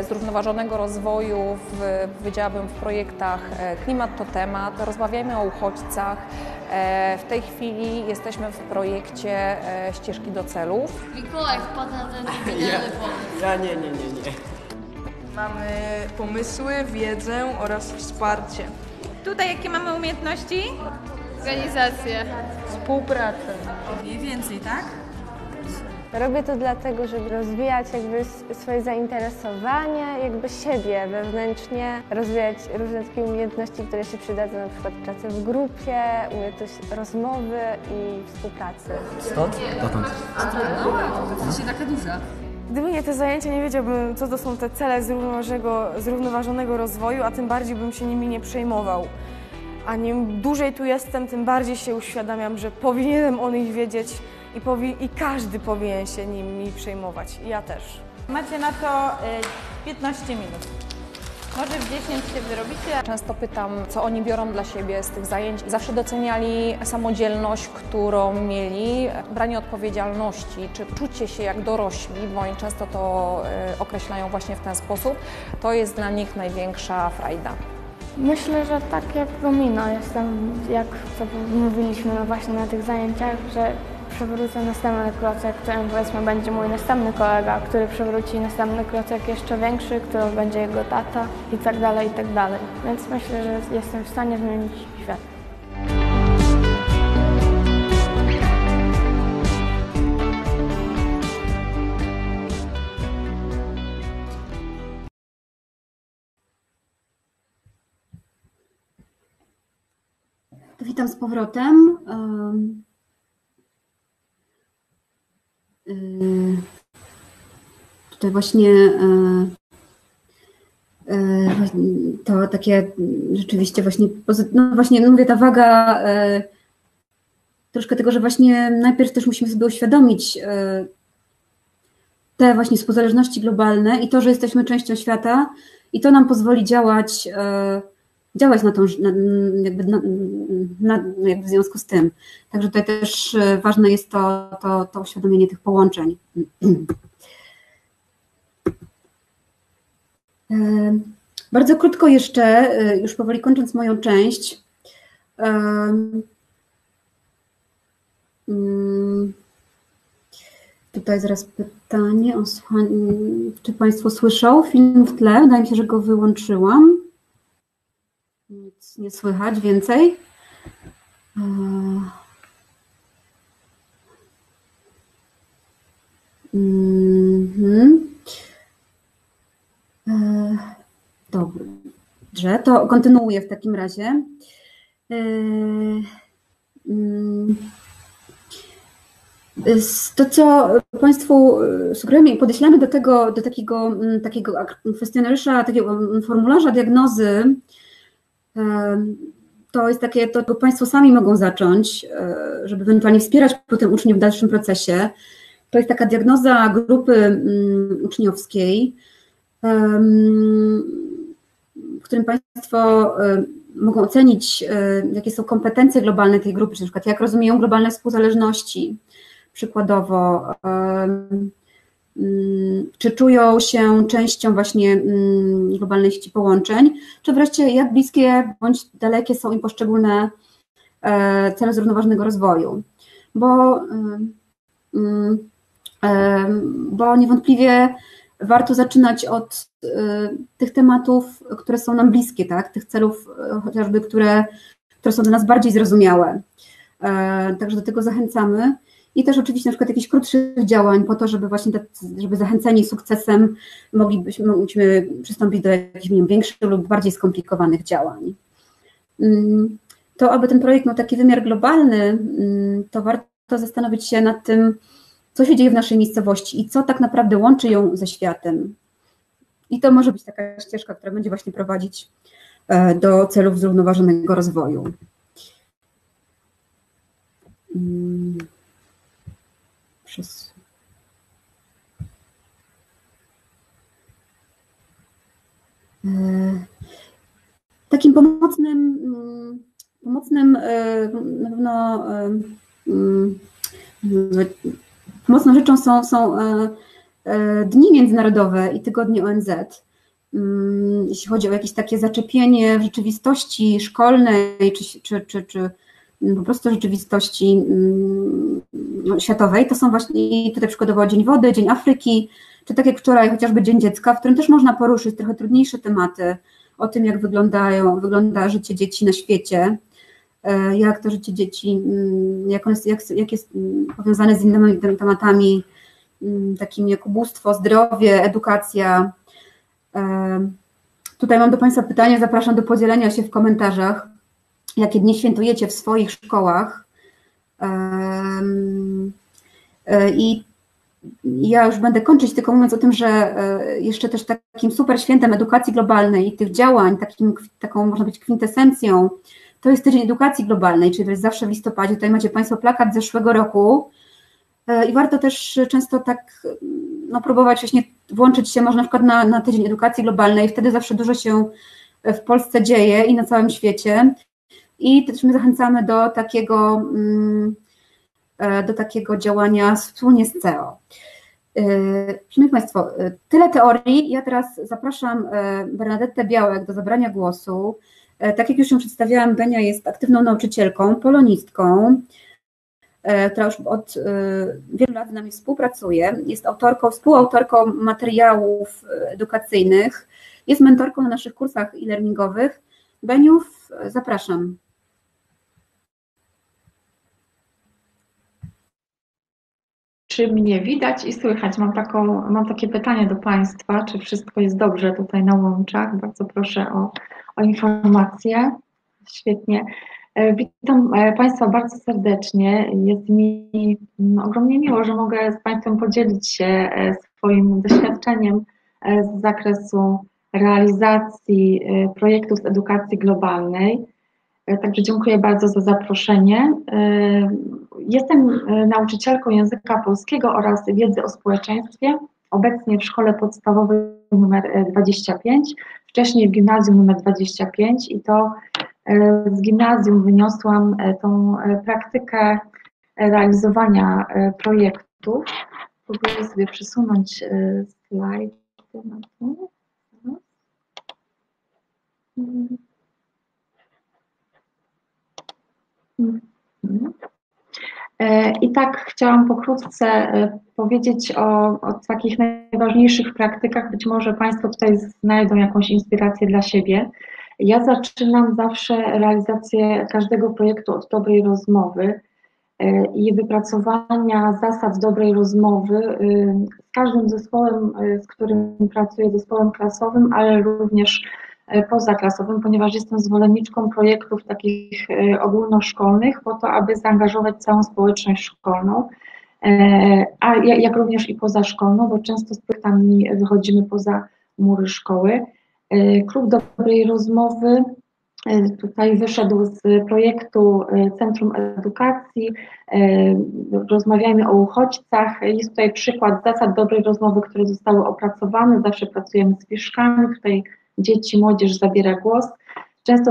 zrównoważonego rozwoju w, powiedziałabym, w projektach Klimat to temat, Rozmawiamy o uchodźcach. W tej chwili jesteśmy w projekcie Ścieżki do celów. Mikołaj wpada na ten telefon. Ja nie. Mamy pomysły, wiedzę oraz wsparcie. Tutaj jakie mamy umiejętności? Organizację. Współpracę. Mniej więcej, tak? Robię to dlatego, żeby rozwijać jakby swoje zainteresowania, jakby siebie wewnętrznie, rozwijać różne takie umiejętności, które się przydadzą, na przykład pracę w grupie, umiejętność rozmowy i współpracy. Stąd? Dotąd. To się taka duża. Gdyby nie te zajęcia, nie wiedziałbym, co to są te cele zrównoważonego rozwoju, a tym bardziej bym się nimi nie przejmował. A im dłużej tu jestem, tym bardziej się uświadamiam, że powinienem o nich wiedzieć, i każdy powinien się nimi przejmować. Ja też. Macie na to 15 minut. Może w 10 się wyrobicie. Często pytam, co oni biorą dla siebie z tych zajęć. Zawsze doceniali samodzielność, którą mieli, branie odpowiedzialności, czy czucie się jak dorośli, bo oni często to określają właśnie w ten sposób. To jest dla nich największa frajda. Myślę, że tak jak Romina jestem, jak co mówiliśmy właśnie na tych zajęciach, że przewrócę następny klocek, którym powiedzmy będzie mój następny kolega, który przewróci następny klocek jeszcze większy, który będzie jego tata i tak dalej, więc myślę, że jestem w stanie zmienić świat. Witam z powrotem. Tutaj właśnie to takie rzeczywiście właśnie, no mówię, ta waga troszkę tego, że właśnie najpierw też musimy sobie uświadomić te właśnie współzależności globalne i to, że jesteśmy częścią świata i to nam pozwoli działać na tą, jakby w związku z tym. Także tutaj też ważne jest to uświadomienie tych połączeń. Bardzo krótko jeszcze, już powoli kończąc moją część. Tutaj zaraz pytanie, czy Państwo słyszą film w tle? Wydaje mi się, że go wyłączyłam. Nic nie słychać więcej. Dobrze, to kontynuuję w takim razie. To, co Państwu sugerujemy i podeślamy do takiego kwestionariusza, takiego formularza diagnozy, to jest takie, to Państwo sami mogą zacząć, żeby ewentualnie wspierać potem uczniów w dalszym procesie. To jest taka diagnoza grupy uczniowskiej, w którym Państwo mogą ocenić, jakie są kompetencje globalne tej grupy, na przykład jak rozumieją globalne współzależności, przykładowo, czy czują się częścią właśnie globalnej sieci połączeń, czy wreszcie jak bliskie bądź dalekie są im poszczególne cele zrównoważonego rozwoju. Bo niewątpliwie warto zaczynać od tych tematów, które są nam bliskie, tak? Tych celów chociażby, które są dla nas bardziej zrozumiałe. Także do tego zachęcamy. I też oczywiście na przykład jakichś krótszych działań po to, żeby właśnie żeby zachęceni sukcesem moglibyśmy przystąpić do jakichś większych lub bardziej skomplikowanych działań. To, aby ten projekt miał taki wymiar globalny, to warto zastanowić się nad tym, co się dzieje w naszej miejscowości i co tak naprawdę łączy ją ze światem. I to może być taka ścieżka, która będzie właśnie prowadzić do celów zrównoważonego rozwoju. Takim pomocną rzeczą są dni międzynarodowe i tygodnie ONZ. Jeśli chodzi o jakieś takie zaczepienie w rzeczywistości szkolnej czy po prostu rzeczywistości światowej, to są właśnie, tutaj przykładowo Dzień Wody, Dzień Afryki, czy tak jak wczoraj chociażby Dzień Dziecka, w którym też można poruszyć trochę trudniejsze tematy o tym, jak wygląda życie dzieci na świecie, jak to życie dzieci, jak jest powiązane z innymi tematami, takimi jak ubóstwo, zdrowie, edukacja. Tutaj mam do Państwa pytanie, zapraszam do podzielenia się w komentarzach, jakie dni świętujecie w swoich szkołach. I ja już będę kończyć, tylko mówiąc o tym, że jeszcze też takim super świętem edukacji globalnej i tych działań, taką można być kwintesencją, to jest Tydzień Edukacji Globalnej, czyli to jest zawsze w listopadzie. Tutaj macie Państwo plakat z zeszłego roku i warto też często tak próbować właśnie włączyć się może na przykład na Tydzień Edukacji Globalnej, wtedy zawsze dużo się w Polsce dzieje i na całym świecie. I też my zachęcamy do takiego działania wspólnie z CEO. Szanowni Państwo, tyle teorii. Ja teraz zapraszam Bernadettę Białek do zabrania głosu. Tak jak już ją przedstawiałam, Benia jest aktywną nauczycielką, polonistką, która już od wielu lat z nami współpracuje. Jest współautorką materiałów edukacyjnych. Jest mentorką na naszych kursach e-learningowych. Beniów, zapraszam. Czy mnie widać i słychać? Mam takie pytanie do Państwa, czy wszystko jest dobrze tutaj na łączach. Bardzo proszę o informację. Świetnie. Witam Państwa bardzo serdecznie. Jest mi ogromnie miło, że mogę z Państwem podzielić się swoim doświadczeniem z zakresu realizacji projektów z edukacji globalnej. Także dziękuję bardzo za zaproszenie. Jestem nauczycielką języka polskiego oraz wiedzy o społeczeństwie, obecnie w szkole podstawowej nr 25, wcześniej w gimnazjum nr 25 i to z gimnazjum wyniosłam tą praktykę realizowania projektów. Próbuję sobie przesunąć slajd. I tak chciałam pokrótce powiedzieć o takich najważniejszych praktykach. Być może Państwo tutaj znajdą jakąś inspirację dla siebie. Ja zaczynam zawsze realizację każdego projektu od dobrej rozmowy i wypracowania zasad dobrej rozmowy z każdym zespołem, z którym pracuję, zespołem klasowym, ale również pozaklasowym, ponieważ jestem zwolenniczką projektów takich ogólnoszkolnych po to, aby zaangażować całą społeczność szkolną, a jak również i pozaszkolną, bo często z projektami wychodzimy poza mury szkoły. Klub Dobrej Rozmowy tutaj wyszedł z projektu Centrum Edukacji, Rozmawiamy o uchodźcach. Jest tutaj przykład zasad dobrej rozmowy, które zostały opracowane. Zawsze pracujemy z fiszkami, tutaj dzieci, młodzież zabiera głos. Często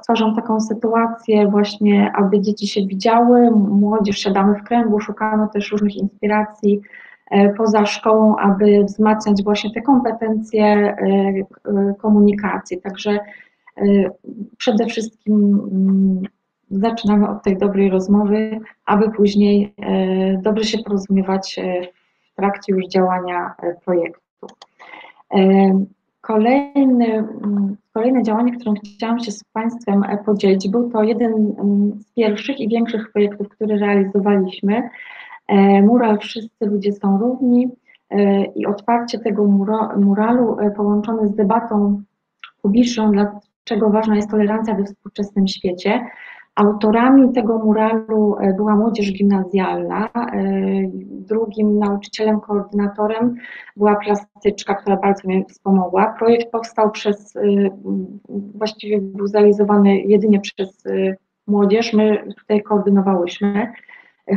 stwarzam taką sytuację właśnie, aby dzieci się widziały, młodzież, siadamy w kręgu, szukamy też różnych inspiracji poza szkołą, aby wzmacniać właśnie te kompetencje komunikacji. Także przede wszystkim zaczynamy od tej dobrej rozmowy, aby później dobrze się porozumiewać w trakcie już działania projektu. Kolejne działanie, którym chciałam się z Państwem podzielić, był to jeden z pierwszych i większych projektów, które realizowaliśmy. Mural Wszyscy ludzie są równi i otwarcie tego muralu połączone z debatą publiczną, dlaczego ważna jest tolerancja we współczesnym świecie. Autorami tego muralu była młodzież gimnazjalna, drugim nauczycielem, koordynatorem była plastyczka, która bardzo mnie wspomogła. Projekt powstał właściwie był zrealizowany jedynie przez młodzież, my tutaj koordynowałyśmy.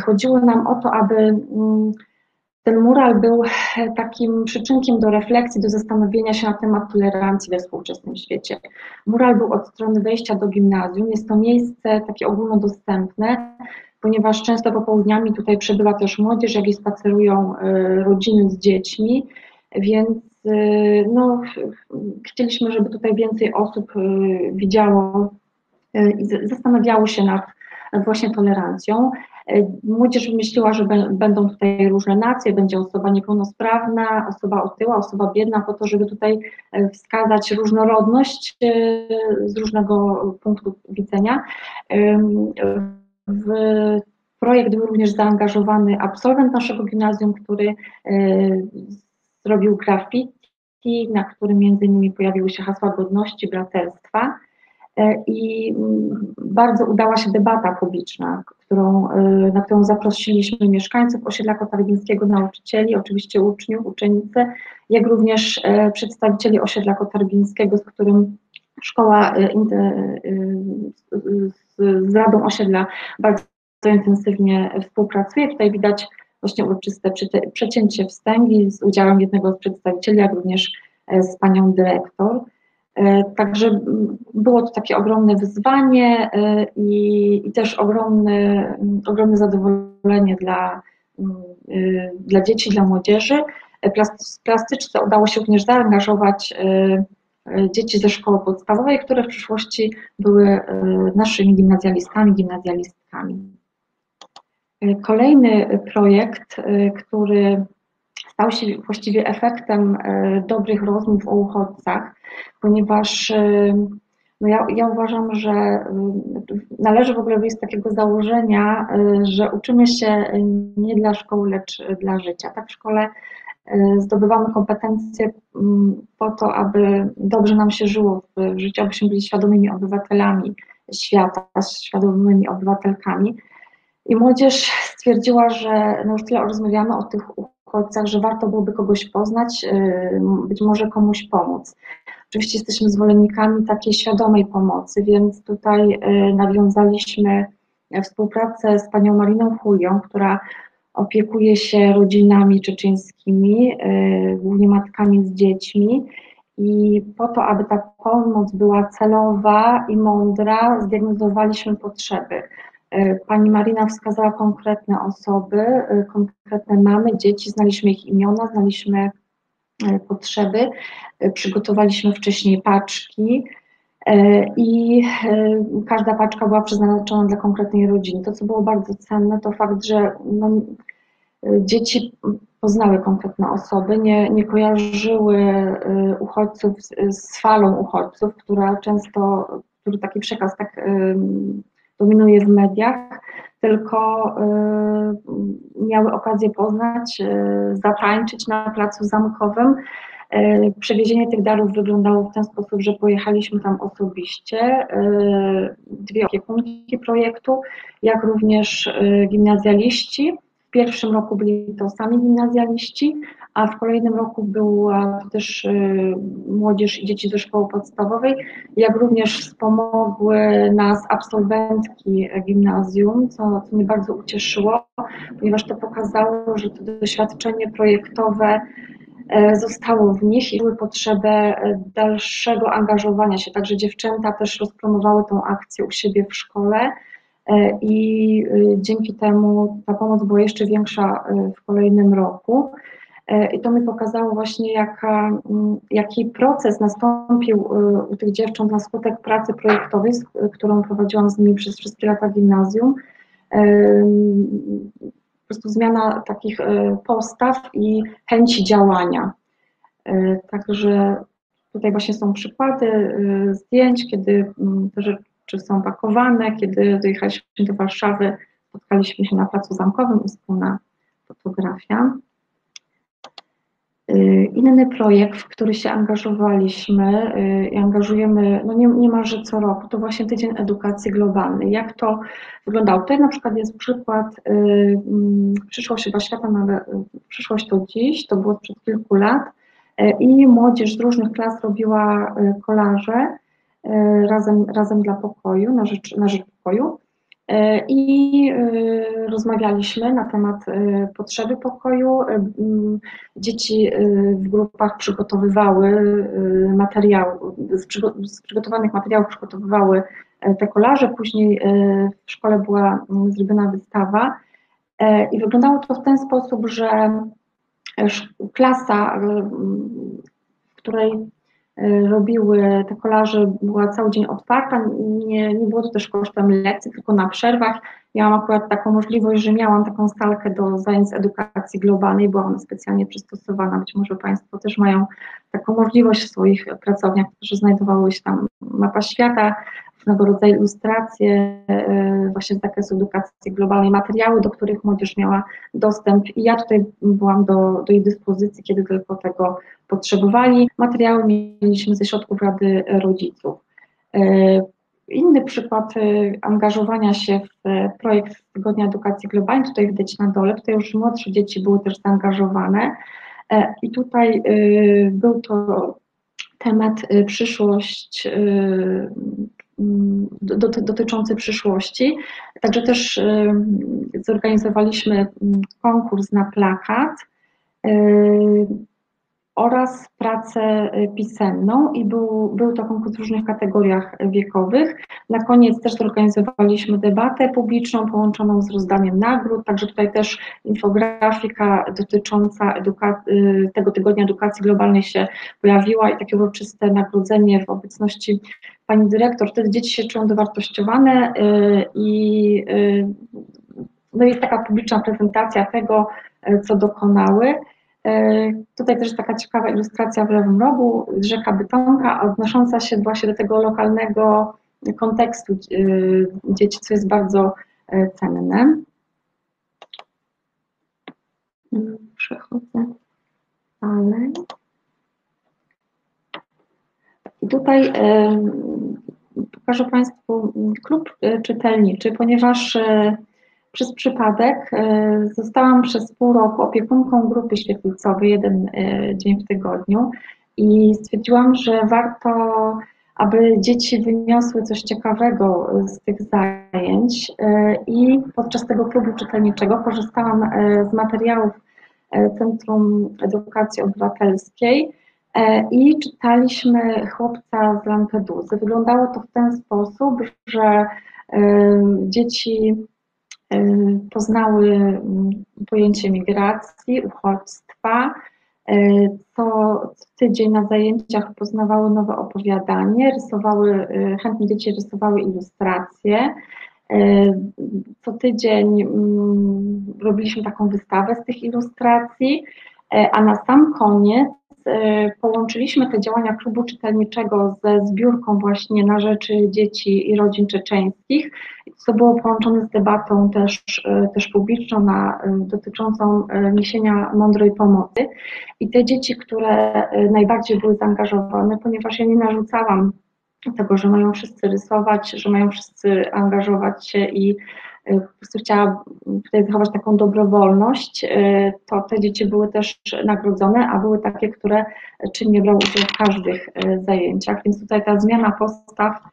Chodziło nam o to, aby Ten mural był takim przyczynkiem do refleksji, do zastanowienia się na temat tolerancji we współczesnym świecie. Mural był od strony wejścia do gimnazjum. Jest to miejsce takie ogólnodostępne, ponieważ często popołudniami tutaj przebywa też młodzież, jak i spacerują rodziny z dziećmi, więc no, chcieliśmy, żeby tutaj więcej osób widziało i zastanawiało się nad właśnie tolerancją. Młodzież wymyśliła, że będą tutaj różne nacje, będzie osoba niepełnosprawna, osoba otyła, osoba biedna, po to, żeby tutaj wskazać różnorodność z różnego punktu widzenia. W projekt był również zaangażowany absolwent naszego gimnazjum, który zrobił graffiti, na którym między innymi pojawiły się hasła godności, braterstwa. I bardzo udała się debata publiczna, na którą zaprosiliśmy mieszkańców osiedla kotarbińskiego, nauczycieli, oczywiście uczniów, uczennice, jak również przedstawicieli osiedla kotarbińskiego, z którym szkoła z Radą Osiedla bardzo intensywnie współpracuje. Tutaj widać właśnie uroczyste przecięcie wstęgi z udziałem jednego z przedstawicieli, jak również z panią dyrektor. Także było to takie ogromne wyzwanie i też ogromne zadowolenie dla dzieci, dla młodzieży. W plastyczce udało się również zaangażować dzieci ze szkoły podstawowej, które w przyszłości były naszymi gimnazjalistami, gimnazjalistkami. Kolejny projekt, który stał się właściwie efektem dobrych rozmów o uchodźcach, ponieważ no ja uważam, że należy w ogóle wyjść z takiego założenia, że uczymy się nie dla szkoły, lecz dla życia. Tak w szkole zdobywamy kompetencje po to, aby dobrze nam się żyło w życiu, abyśmy byli świadomymi obywatelami świata, świadomymi obywatelkami. I młodzież stwierdziła, że no już tyle rozmawiamy o tych uchodźcach, że warto byłoby kogoś poznać, być może komuś pomóc. Oczywiście jesteśmy zwolennikami takiej świadomej pomocy, więc tutaj nawiązaliśmy współpracę z panią Mariną Hulią, która opiekuje się rodzinami czeczeńskimi, głównie matkami z dziećmi, i po to, aby ta pomoc była celowa i mądra, zdiagnozowaliśmy potrzeby. Pani Marina wskazała konkretne osoby, konkretne mamy, dzieci, znaliśmy ich imiona, znaliśmy potrzeby, przygotowaliśmy wcześniej paczki i każda paczka była przeznaczona dla konkretnej rodziny. To, co było bardzo cenne, to fakt, że no, dzieci poznały konkretne osoby, nie kojarzyły uchodźców z falą uchodźców, który taki przekaz tak dominuje w mediach, tylko miały okazję poznać, zatańczyć na placu zamkowym. Przewiezienie tych darów wyglądało w ten sposób, że pojechaliśmy tam osobiście, dwie opiekunki projektu, jak również gimnazjaliści. W pierwszym roku byli to sami gimnazjaliści, a w kolejnym roku była też młodzież i dzieci ze szkoły podstawowej, jak również wspomogły nas absolwentki gimnazjum, co mnie bardzo ucieszyło, ponieważ to pokazało, że to doświadczenie projektowe zostało w nich i były potrzebę dalszego angażowania się. Także dziewczęta też rozpromowały tą akcję u siebie w szkole i dzięki temu ta pomoc była jeszcze większa w kolejnym roku. I to mi pokazało właśnie, jaki proces nastąpił u tych dziewcząt na skutek pracy projektowej, którą prowadziłam z nimi przez wszystkie lata gimnazjum. Po prostu zmiana takich postaw i chęci działania. Także tutaj właśnie są przykłady zdjęć, kiedy te rzeczy są pakowane, kiedy dojechaliśmy do Warszawy, spotkaliśmy się na placu zamkowym i wspólna fotografia. Inny projekt, w który się angażowaliśmy i angażujemy no niemalże co roku, to właśnie Tydzień Edukacji Globalnej. Jak to wyglądało? Tutaj na przykład jest przykład Przyszłość dla świata, ale przyszłość to dziś, to było sprzed kilku lat i młodzież z różnych klas robiła kolaże razem dla pokoju, na rzecz pokoju. I rozmawialiśmy na temat potrzeby pokoju. Dzieci w grupach przygotowywały materiały, z przygotowanych materiałów przygotowywały te kolaże. Później w szkole była zrobiona wystawa i wyglądało to w ten sposób, że klasa, w której robiły te kolaże, była cały dzień otwarta, nie było to też kosztem lekcji, tylko na przerwach. Miałam akurat taką możliwość, że miałam taką salkę do zajęć z edukacji globalnej, była ona specjalnie przystosowana, być może Państwo też mają taką możliwość w swoich pracowniach, że znajdowały się tam mapa świata, różnego rodzaju ilustracje właśnie z zakresu edukacji globalnej, materiały, do których młodzież miała dostęp i ja tutaj byłam do jej dyspozycji, kiedy tylko tego potrzebowali. Materiały mieliśmy ze środków Rady Rodziców. Inny przykład angażowania się w projekt Tygodnia Edukacji Globalnej, tutaj widać na dole, tutaj już młodsze dzieci były też zaangażowane i tutaj był to temat przyszłość, dotyczący przyszłości. Także też zorganizowaliśmy konkurs na plakat oraz pracę pisemną i był to konkurs w różnych kategoriach wiekowych. Na koniec też zorganizowaliśmy debatę publiczną połączoną z rozdaniem nagród, także tutaj też infografika dotycząca tego Tygodnia Edukacji Globalnej się pojawiła i takie uroczyste nagrodzenie w obecności pani dyrektor. Wtedy dzieci się czują dowartościowane i no jest taka publiczna prezentacja tego, co dokonały. Tutaj też taka ciekawa ilustracja w lewym rogu, rzeka Bytomka, odnosząca się właśnie do tego lokalnego kontekstu dzieci, co jest bardzo cenne. Przechodzę dalej. I tutaj pokażę Państwu klub czytelniczy, ponieważ przez przypadek zostałam przez pół roku opiekunką grupy świetlicowej, jeden dzień w tygodniu i stwierdziłam, że warto, aby dzieci wyniosły coś ciekawego z tych zajęć i podczas tego klubu czytelniczego korzystałam z materiałów Centrum Edukacji Obywatelskiej i czytaliśmy Chłopca z Lampeduzy. Wyglądało to w ten sposób, że dzieci poznały pojęcie migracji, uchodźstwa, co tydzień na zajęciach poznawały nowe opowiadanie, chętnie dzieci rysowały ilustracje. Co tydzień robiliśmy taką wystawę z tych ilustracji, a na sam koniec połączyliśmy te działania klubu czytelniczego ze zbiórką właśnie na rzecz dzieci i rodzin czeczeńskich, co było połączone z debatą też publiczną dotyczącą niesienia mądrej pomocy. I te dzieci, które najbardziej były zaangażowane, ponieważ ja nie narzucałam tego, że mają wszyscy rysować, że mają wszyscy angażować się i po prostu chciała tutaj zachować taką dobrowolność, to te dzieci były też nagrodzone, a były takie, które czynnie brały udział w każdych zajęciach, więc tutaj ta zmiana postaw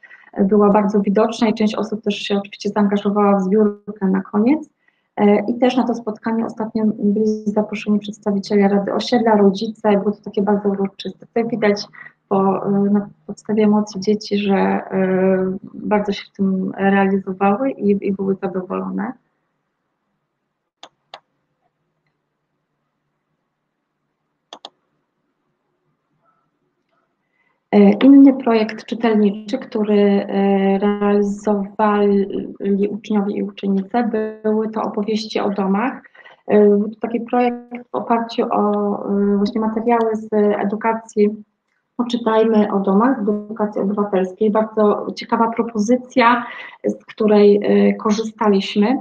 była bardzo widoczna i część osób też się oczywiście zaangażowała w zbiórkę na koniec. I też na to spotkanie ostatnio byli zaproszeni przedstawiciele Rady Osiedla, rodzice, było to takie bardzo uroczyste. Tutaj widać na podstawie emocji dzieci, że bardzo się w tym realizowały i były zadowolone. Inny projekt czytelniczy, który realizowali uczniowie i uczennice, były to opowieści o domach. Był to taki projekt w oparciu o właśnie materiały z edukacji Poczytajmy o domach z edukacji obywatelskiej. Bardzo ciekawa propozycja, z której korzystaliśmy.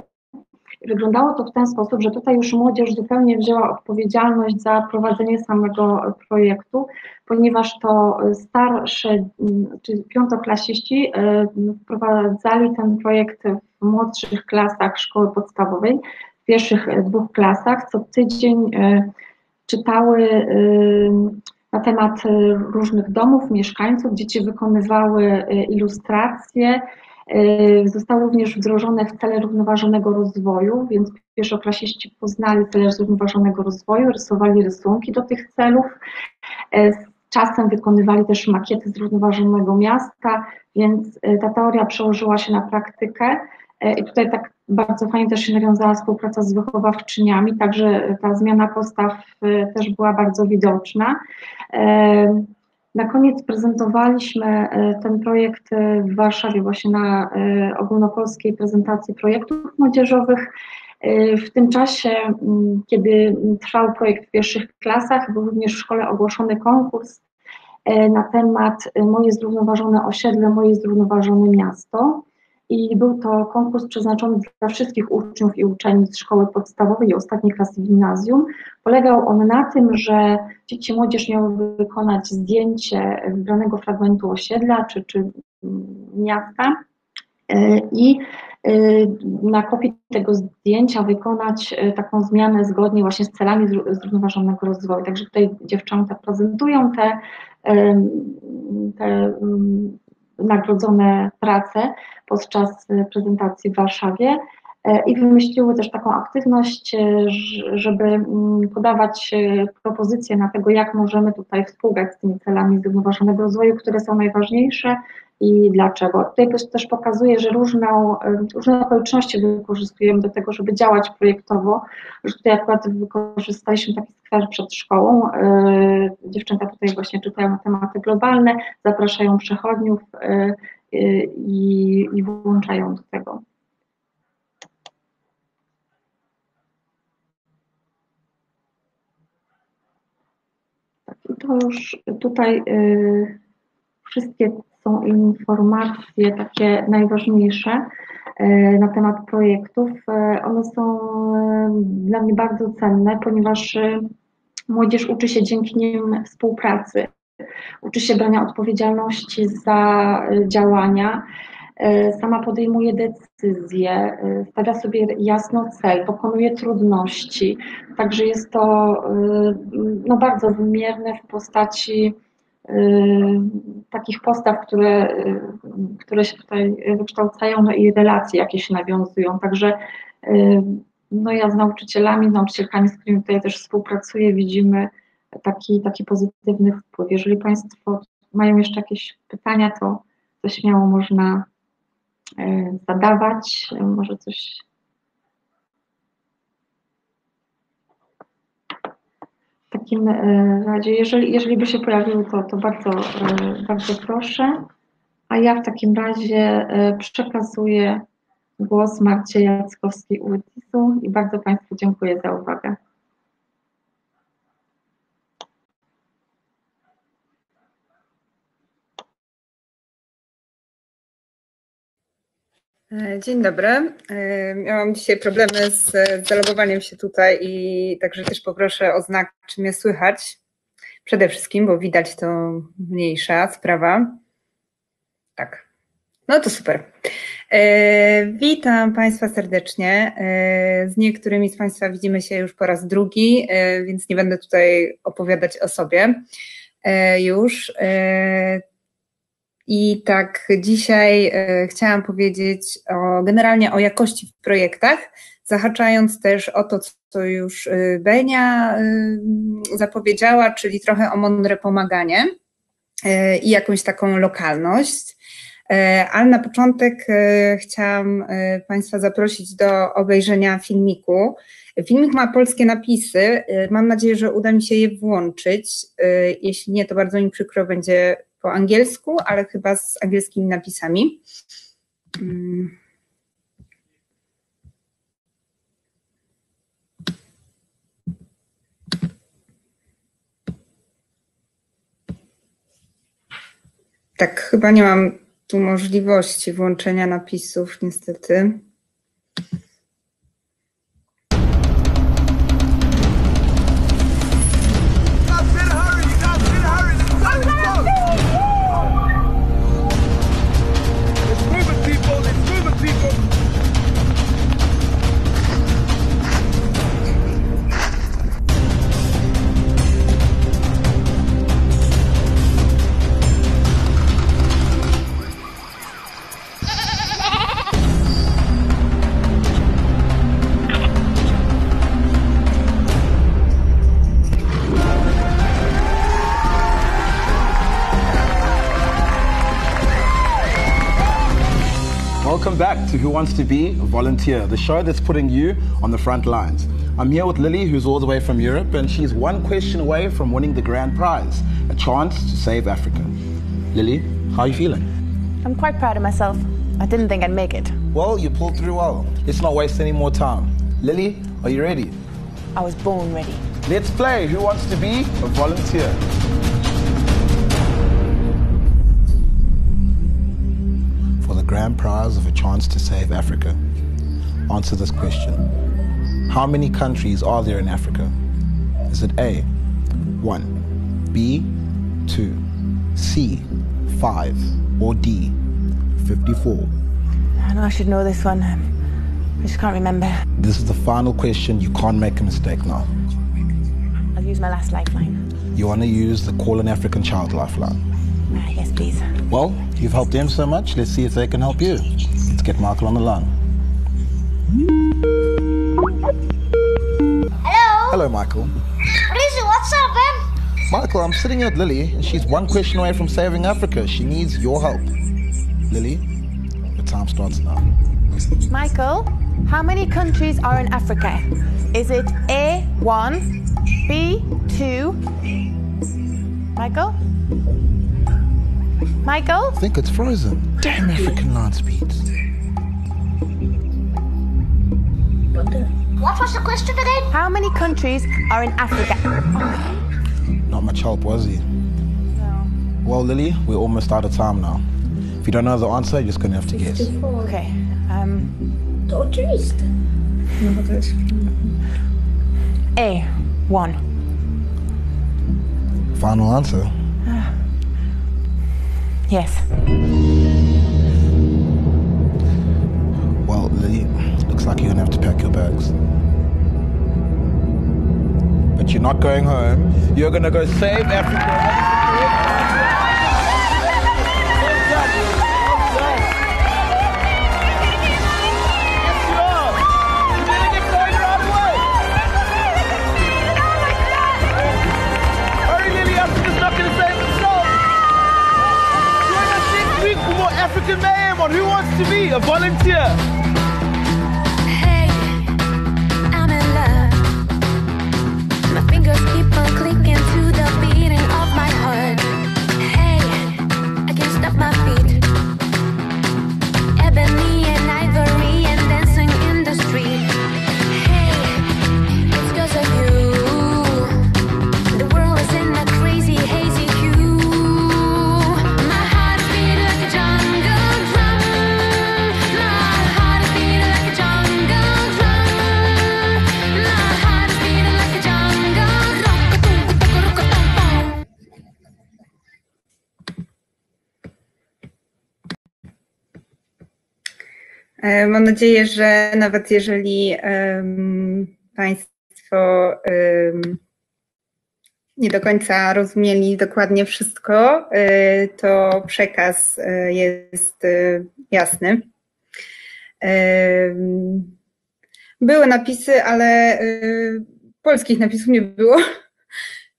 Wyglądało to w ten sposób, że tutaj już młodzież zupełnie wzięła odpowiedzialność za prowadzenie samego projektu, ponieważ to starsze, czyli piątoklasiści wprowadzali ten projekt w młodszych klasach szkoły podstawowej, w pierwszych dwóch klasach. Co tydzień czytały na temat różnych domów, mieszkańców, dzieci wykonywały ilustracje Zostało również wdrożone w cele zrównoważonego rozwoju, więc pierwszoklasiści poznali cele zrównoważonego rozwoju, rysowali rysunki do tych celów, z czasem wykonywali też makiety zrównoważonego miasta, więc ta teoria przełożyła się na praktykę i tutaj tak bardzo fajnie też się nawiązała współpraca z wychowawczyniami, także ta zmiana postaw też była bardzo widoczna. Na koniec prezentowaliśmy ten projekt w Warszawie właśnie na ogólnopolskiej prezentacji projektów młodzieżowych. W tym czasie, kiedy trwał projekt w pierwszych klasach, był również w szkole ogłoszony konkurs na temat Moje zrównoważone osiedle, moje zrównoważone miasto. I był to konkurs przeznaczony dla wszystkich uczniów i uczennic szkoły podstawowej i ostatniej klasy gimnazjum. Polegał on na tym, że dzieci i młodzież miały wykonać zdjęcie wybranego fragmentu osiedla czy miasta i na kopii tego zdjęcia wykonać taką zmianę zgodnie właśnie z celami zrównoważonego rozwoju. Także tutaj dziewczęta prezentują te nagrodzone prace podczas prezentacji w Warszawie i wymyśliły też taką aktywność, żeby podawać propozycje na tego, jak możemy tutaj współgrać z tymi celami zrównoważonego rozwoju, które są najważniejsze i dlaczego. Tutaj też pokazuje, że różne okoliczności wykorzystujemy do tego, żeby działać projektowo, że tutaj akurat wykorzystaliśmy taki skwer przed szkołą, dziewczęta tutaj właśnie czytają na tematy globalne, zapraszają przechodniów i włączają do tego. Tak, i to już tutaj wszystkie są informacje takie najważniejsze na temat projektów. One są dla mnie bardzo cenne, ponieważ młodzież uczy się dzięki nim współpracy, uczy się brania odpowiedzialności za działania, sama podejmuje decyzje, stawia sobie jasno cel, pokonuje trudności. Także jest to bardzo wymierne w postaci takich postaw, które się tutaj wykształcają, no i relacje, jakie się nawiązują. Także ja z nauczycielami, z którymi tutaj też współpracuję, widzimy taki pozytywny wpływ. Jeżeli Państwo mają jeszcze jakieś pytania, to śmiało można zadawać, może coś... W takim razie, jeżeli by się pojawiły, to bardzo proszę. A ja w takim razie przekazuję głos Marcie Jackowskiej-Uwadizu i bardzo Państwu dziękuję za uwagę. Dzień dobry. Miałam dzisiaj problemy z zalogowaniem się tutaj i także też poproszę o znak, czy mnie słychać. Przede wszystkim, bo widać to mniejsza sprawa. Tak. No to super. Witam Państwa serdecznie. Z niektórymi z Państwa widzimy się już po raz drugi, więc nie będę tutaj opowiadać o sobie już. I tak dzisiaj chciałam powiedzieć generalnie o jakości w projektach, zahaczając też o to, co już Benia zapowiedziała, czyli trochę o mądre pomaganie i jakąś taką lokalność. Ale na początek chciałam Państwa zaprosić do obejrzenia filmiku. Filmik ma polskie napisy, mam nadzieję, że uda mi się je włączyć. Jeśli nie, to bardzo mi przykro, będzie po angielsku, ale chyba z angielskimi napisami. Tak, chyba nie mam tu możliwości włączenia napisów, niestety. Welcome back to Who Wants to Be a Volunteer, the show that's putting you on the front lines. I'm here with Lily, who's all the way from Europe, and she's one question away from winning the grand prize, a chance to save Africa. Lily, how are you feeling? I'm quite proud of myself. I didn't think I'd make it. Well, you pulled through well. Let's not waste any more time. Lily, are you ready? I was born ready. Let's play Who Wants to Be a Volunteer. Grand prize of a chance to save Africa. Answer this question. How many countries are there in Africa? Is it A, 1, B, 2, C, 5, or D, 54? I know I should know this one. I just can't remember. This is the final question. You can't make a mistake now. I'll use my last lifeline. You want to use the Call an African Child lifeline? Yes, please. Well, you've helped them so much, let's see if they can help you. Let's get Michael on the line. Hello. Hello, Michael. Rizzo, what's up, man? Michael, I'm sitting here with Lily, and she's one question away from saving Africa. She needs your help. Lily, the time starts now. Michael, how many countries are in Africa? Is it A, 1, B, 2? Michael? Michael? I think it's frozen. Damn African land speeds. What was the question again? How many countries are in Africa? Not much help, was he? No. Well, Lily, we're almost out of time now. If you don't know the answer, you're just going to have to guess. Okay. A. 1. Final answer. Yes. Well, Lily, looks like you're going to have to pack your bags. But you're not going home. You're going to go save Africa. Hurry, Lily, Africa's not going to save itself. More African mayhem on Who Wants to Be a Volunteer. Hey, I'm in love. My fingers keep on clicking to the beating of my heart. Hey, I can't stop my feet. Ebony and ivory and dancing in the street. Hey, it's because of you. The world is in a crazy hazy hue. Mam nadzieję, że nawet jeżeli Państwo nie do końca rozumieli dokładnie wszystko, to przekaz jest jasny. Były napisy, ale polskich napisów nie było.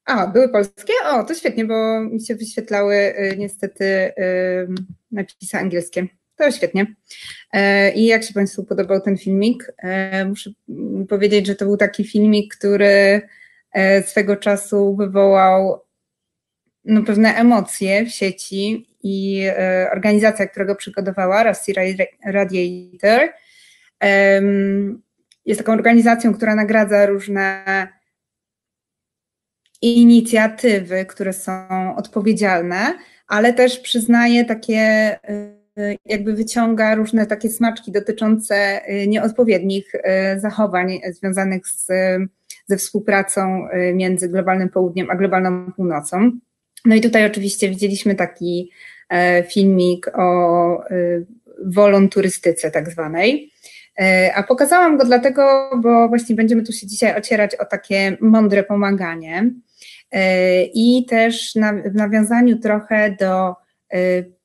A, były polskie? O, to świetnie, bo mi się wyświetlały niestety napisy angielskie. To świetnie. I jak się Państwu podobał ten filmik? Muszę powiedzieć, że to był taki filmik, który swego czasu wywołał no, pewne emocje w sieci i organizacja, która go przygotowała, Rusty Radiator, jest taką organizacją, która nagradza różne inicjatywy, które są odpowiedzialne, ale też przyznaje takie... jakby wyciąga różne takie smaczki dotyczące nieodpowiednich zachowań związanych ze współpracą między globalnym południem a globalną północą. No i tutaj oczywiście widzieliśmy taki filmik o wolonturystyce tak zwanej, a pokazałam go dlatego, bo właśnie będziemy tu się dzisiaj ocierać o takie mądre pomaganie i też w nawiązaniu trochę do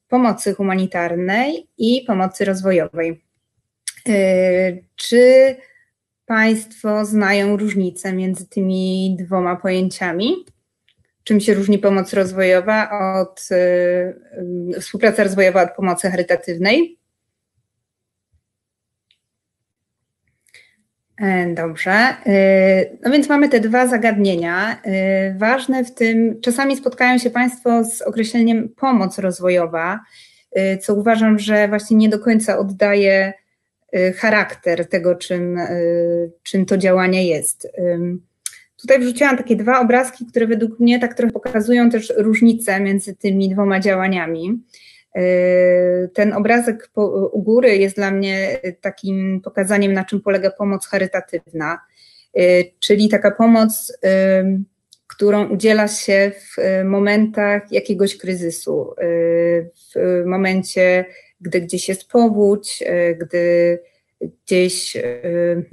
pomocy humanitarnej i pomocy rozwojowej. Czy Państwo znają różnicę między tymi dwoma pojęciami? Czym się różni pomoc rozwojowa od współpraca rozwojowa od pomocy charytatywnej? Dobrze, no więc mamy te dwa zagadnienia. Ważne w tym, czasami spotkają się Państwo z określeniem pomoc rozwojowa, co uważam, że właśnie nie do końca oddaje charakter tego, czym to działanie jest. Tutaj wrzuciłam takie dwa obrazki, które według mnie tak trochę pokazują też różnicę między tymi dwoma działaniami. Ten obrazek u góry jest dla mnie takim pokazaniem, na czym polega pomoc charytatywna, czyli taka pomoc, którą udziela się w momentach jakiegoś kryzysu, w momencie, gdy gdzieś jest powódź, gdy gdzieś,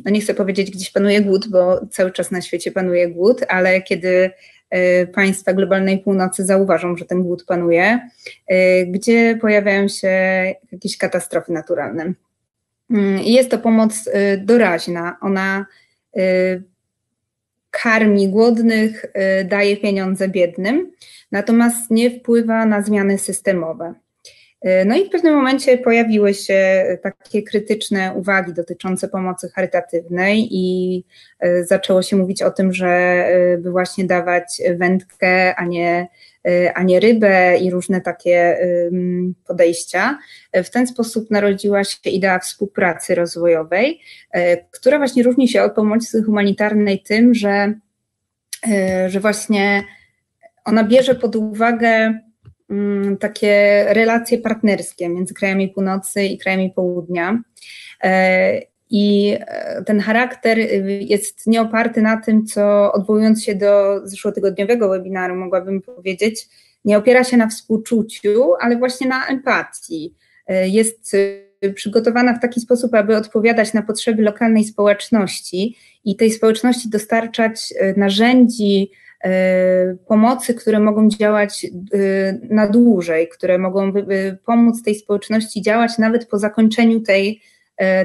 no nie chcę powiedzieć, gdzieś panuje głód, bo cały czas na świecie panuje głód, ale kiedy państwa globalnej północy zauważą, że ten głód panuje, gdzie pojawiają się jakieś katastrofy naturalne. Jest to pomoc doraźna, ona karmi głodnych, daje pieniądze biednym, natomiast nie wpływa na zmiany systemowe. No i w pewnym momencie pojawiły się takie krytyczne uwagi dotyczące pomocy charytatywnej i zaczęło się mówić o tym, że by właśnie dawać wędkę, a nie rybę i różne takie podejścia. W ten sposób narodziła się idea współpracy rozwojowej, która właśnie różni się od pomocy humanitarnej tym, że właśnie ona bierze pod uwagę takie relacje partnerskie między krajami północy i krajami południa i ten charakter jest nieoparty na tym, co odwołując się do zeszłotygodniowego webinaru mogłabym powiedzieć, nie opiera się na współczuciu, ale właśnie na empatii. Jest przygotowana w taki sposób, aby odpowiadać na potrzeby lokalnej społeczności i tej społeczności dostarczać narzędzi, pomocy, które mogą działać na dłużej, które mogą pomóc tej społeczności działać nawet po zakończeniu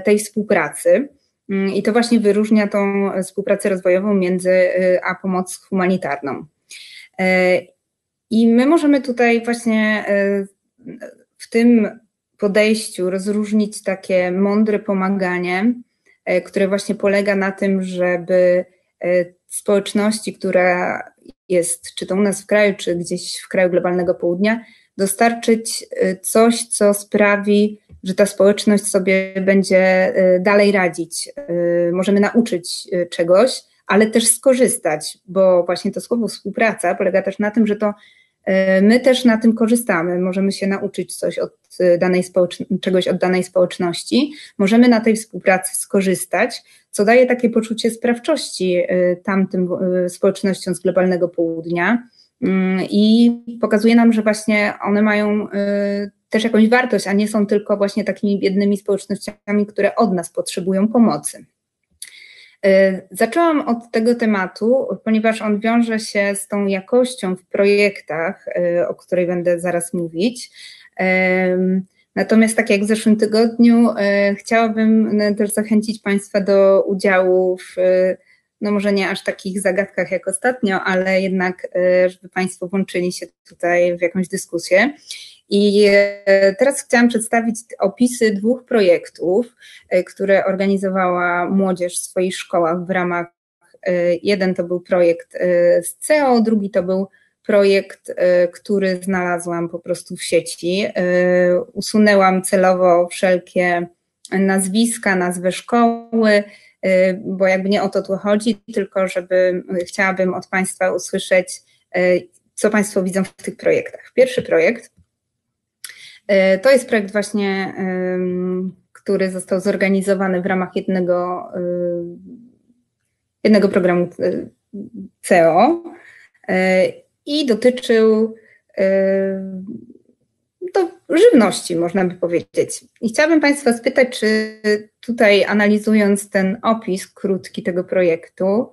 tej współpracy. I to właśnie wyróżnia tą współpracę rozwojową a pomoc humanitarną. I my możemy tutaj właśnie w tym podejściu rozróżnić takie mądre pomaganie, które właśnie polega na tym, żeby społeczności, która jest czy to u nas w kraju, czy gdzieś w kraju globalnego południa, dostarczyć coś, co sprawi, że ta społeczność sobie będzie dalej radzić. Możemy nauczyć czegoś, ale też skorzystać, bo właśnie to słowo współpraca polega też na tym, że to my też na tym korzystamy, możemy się nauczyć coś czegoś od danej społeczności, możemy na tej współpracy skorzystać, co daje takie poczucie sprawczości tamtym społecznościom z globalnego południa i pokazuje nam, że właśnie one mają też jakąś wartość, a nie są tylko właśnie takimi biednymi społecznościami, które od nas potrzebują pomocy. Zaczęłam od tego tematu, ponieważ on wiąże się z tą jakością w projektach, o której będę zaraz mówić. Natomiast tak jak w zeszłym tygodniu chciałabym też zachęcić Państwa do udziału w, no może nie aż takich zagadkach jak ostatnio, ale jednak żeby Państwo włączyli się tutaj w jakąś dyskusję. I teraz chciałam przedstawić opisy dwóch projektów, które organizowała młodzież w swoich szkołach w ramach, jeden to był projekt z CEO, drugi to był projekt, który znalazłam po prostu w sieci. Usunęłam celowo wszelkie nazwiska, nazwy szkoły, bo jakby nie o to tu chodzi, tylko chciałabym od Państwa usłyszeć, co Państwo widzą w tych projektach. Pierwszy projekt to jest projekt właśnie, który został zorganizowany w ramach jednego programu CEO i dotyczył żywności, można by powiedzieć. I chciałabym Państwa spytać, czy tutaj analizując ten opis krótki tego projektu,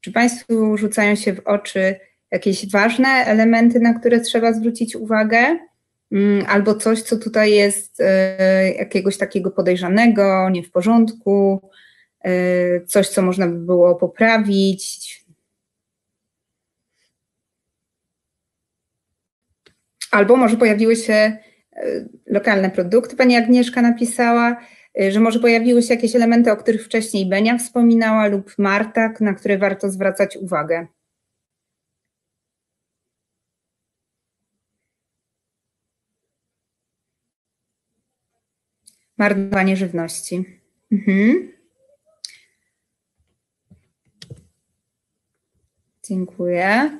czy Państwu rzucają się w oczy jakieś ważne elementy, na które trzeba zwrócić uwagę? Albo coś, co tutaj jest jakiegoś takiego podejrzanego, nie w porządku, coś, co można by było poprawić. Albo może pojawiły się lokalne produkty, pani Agnieszka napisała, że może pojawiły się jakieś elementy, o których wcześniej Benia wspominała lub Marta, na które warto zwracać uwagę. Marnowanie żywności. Dziękuję.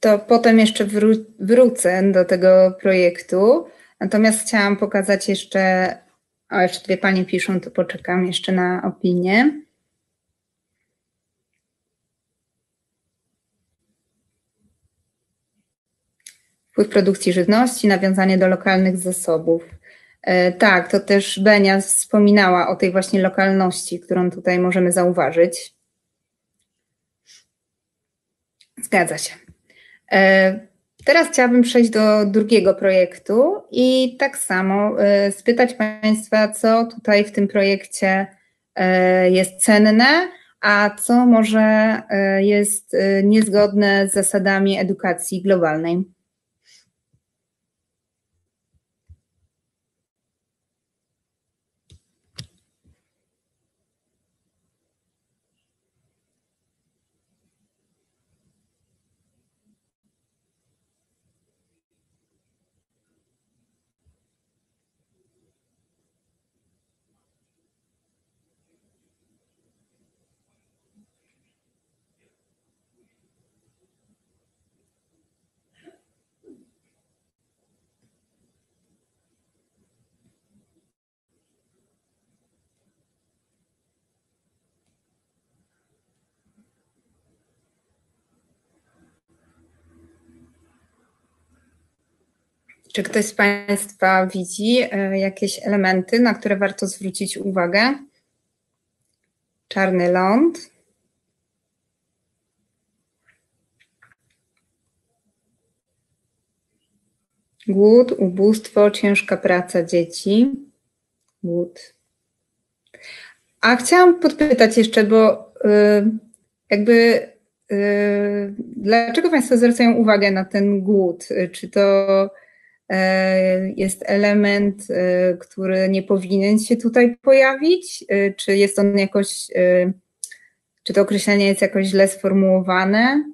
To potem jeszcze wrócę do tego projektu. Natomiast chciałam pokazać jeszcze, o, jeszcze dwie panie piszą, to poczekam jeszcze na opinię. Wpływ produkcji żywności, nawiązanie do lokalnych zasobów. Tak, to też Benia wspominała o tej właśnie lokalności, którą tutaj możemy zauważyć. Zgadza się. Teraz chciałabym przejść do drugiego projektu i tak samo spytać Państwa, co tutaj w tym projekcie jest cenne, a co może jest niezgodne z zasadami edukacji globalnej. Czy ktoś z Państwa widzi jakieś elementy, na które warto zwrócić uwagę? Czarny ląd. Głód, ubóstwo, ciężka praca dzieci. Głód. A chciałam podpytać jeszcze, bo dlaczego Państwo zwracają uwagę na ten głód? Czy to jest element, który nie powinien się tutaj pojawić? Czy jest on jakoś, czy to określenie jest jakoś źle sformułowane?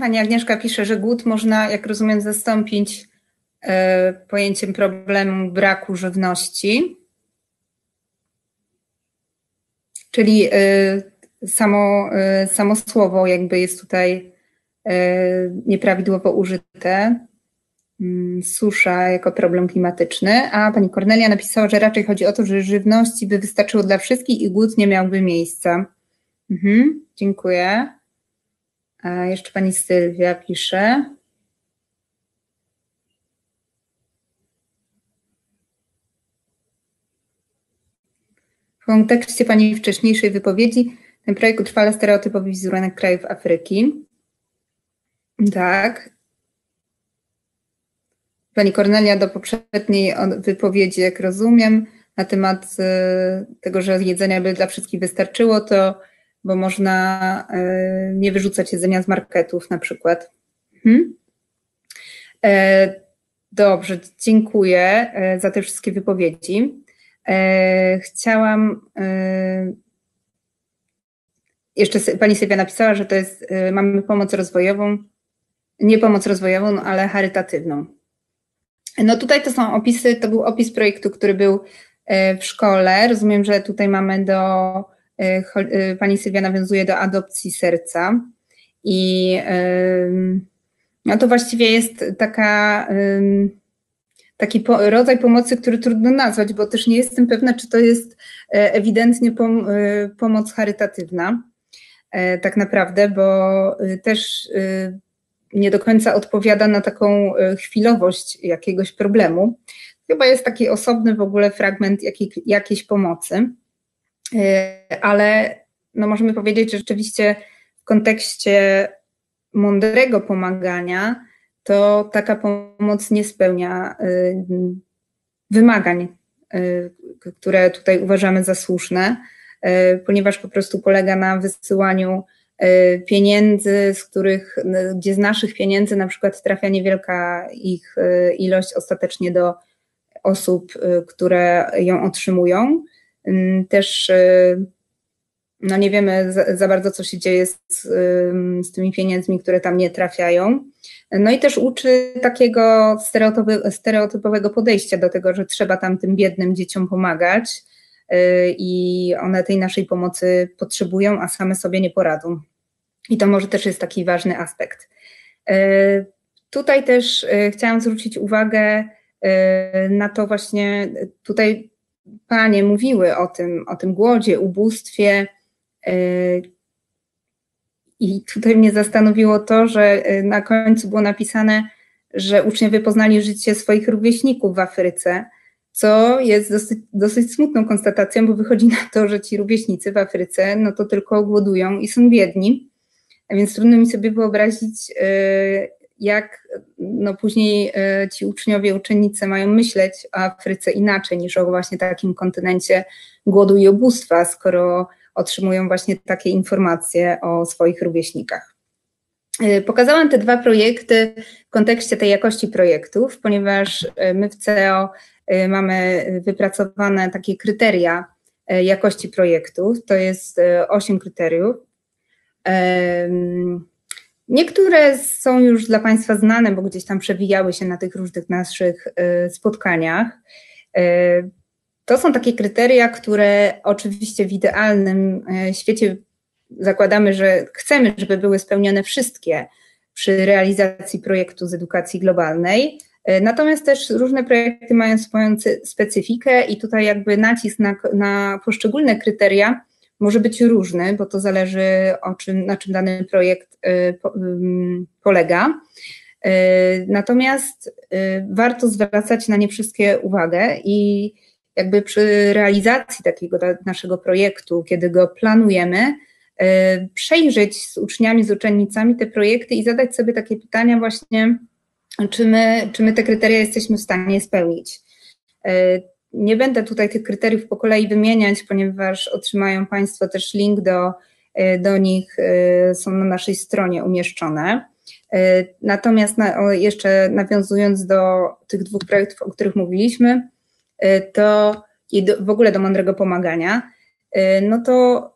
Pani Agnieszka pisze, że głód można, jak rozumiem, zastąpić pojęciem problemu braku żywności. Czyli samo słowo jakby jest tutaj nieprawidłowo użyte. Susza jako problem klimatyczny. A pani Kornelia napisała, że raczej chodzi o to, że żywności by wystarczyło dla wszystkich i głód nie miałby miejsca. Dziękuję. A jeszcze pani Sylwia pisze. W kontekście pani wcześniejszej wypowiedzi ten projekt utrwala stereotypowy wizerunek krajów Afryki. Tak. Pani Kornelia do poprzedniej wypowiedzi, jak rozumiem, na temat tego, że jedzenia by dla wszystkich wystarczyło, to bo można nie wyrzucać jedzenia z marketów na przykład. Dobrze, dziękuję za te wszystkie wypowiedzi. Chciałam... Jeszcze pani Sylwia napisała, że to jest, mamy pomoc rozwojową, nie pomoc rozwojową, ale charytatywną. No tutaj to są opisy, to był opis projektu, który był w szkole. Rozumiem, że tutaj mamy do... Pani Sylwia nawiązuje do adopcji serca i no to właściwie jest taka, taki rodzaj pomocy, który trudno nazwać, bo też nie jestem pewna, czy to jest ewidentnie pomoc charytatywna tak naprawdę, bo też nie do końca odpowiada na taką chwilowość jakiegoś problemu. Chyba jest taki osobny w ogóle fragment jakiejś pomocy, ale no możemy powiedzieć, że rzeczywiście w kontekście mądrego pomagania to taka pomoc nie spełnia wymagań, które tutaj uważamy za słuszne, ponieważ po prostu polega na wysyłaniu pieniędzy, gdzie z naszych pieniędzy na przykład trafia niewielka ich ilość ostatecznie do osób, które ją otrzymują. Też no nie wiemy za bardzo, co się dzieje z tymi pieniędzmi, które tam nie trafiają. No i też uczy takiego stereotypowego podejścia do tego, że trzeba tam tym biednym dzieciom pomagać i one tej naszej pomocy potrzebują, a same sobie nie poradzą. I to może też jest taki ważny aspekt. Tutaj też chciałam zwrócić uwagę na to właśnie, tutaj panie mówiły o tym głodzie, ubóstwie i tutaj mnie zastanowiło to, że na końcu było napisane, że uczniowie poznali życie swoich rówieśników w Afryce, co jest dosyć smutną konstatacją, bo wychodzi na to, że ci rówieśnicy w Afryce no to tylko głodują i są biedni, a więc trudno mi sobie wyobrazić, jak no później ci uczniowie, uczennice mają myśleć o Afryce inaczej niż o właśnie takim kontynencie głodu i ubóstwa, skoro otrzymują właśnie takie informacje o swoich rówieśnikach. Pokazałam te dwa projekty w kontekście tej jakości projektów, ponieważ my w CEO mamy wypracowane takie kryteria jakości projektów, to jest 8 kryteriów. Niektóre są już dla Państwa znane, bo gdzieś tam przewijały się na tych różnych naszych spotkaniach. To są takie kryteria, które oczywiście w idealnym świecie zakładamy, że chcemy, żeby były spełnione wszystkie przy realizacji projektu z edukacji globalnej. Natomiast też różne projekty mają swoją specyfikę i tutaj jakby nacisk na poszczególne kryteria może być różny, bo to zależy na czym dany projekt polega. Natomiast warto zwracać na nie wszystkie uwagę i jakby przy realizacji takiego naszego projektu, kiedy go planujemy, przejrzeć z uczniami, z uczennicami te projekty i zadać sobie takie pytania właśnie, czy my te kryteria jesteśmy w stanie spełnić. Nie będę tutaj tych kryteriów po kolei wymieniać, ponieważ otrzymają Państwo też link do nich, są na naszej stronie umieszczone. Natomiast jeszcze nawiązując do tych dwóch projektów, o których mówiliśmy, to i w ogóle do mądrego pomagania, no to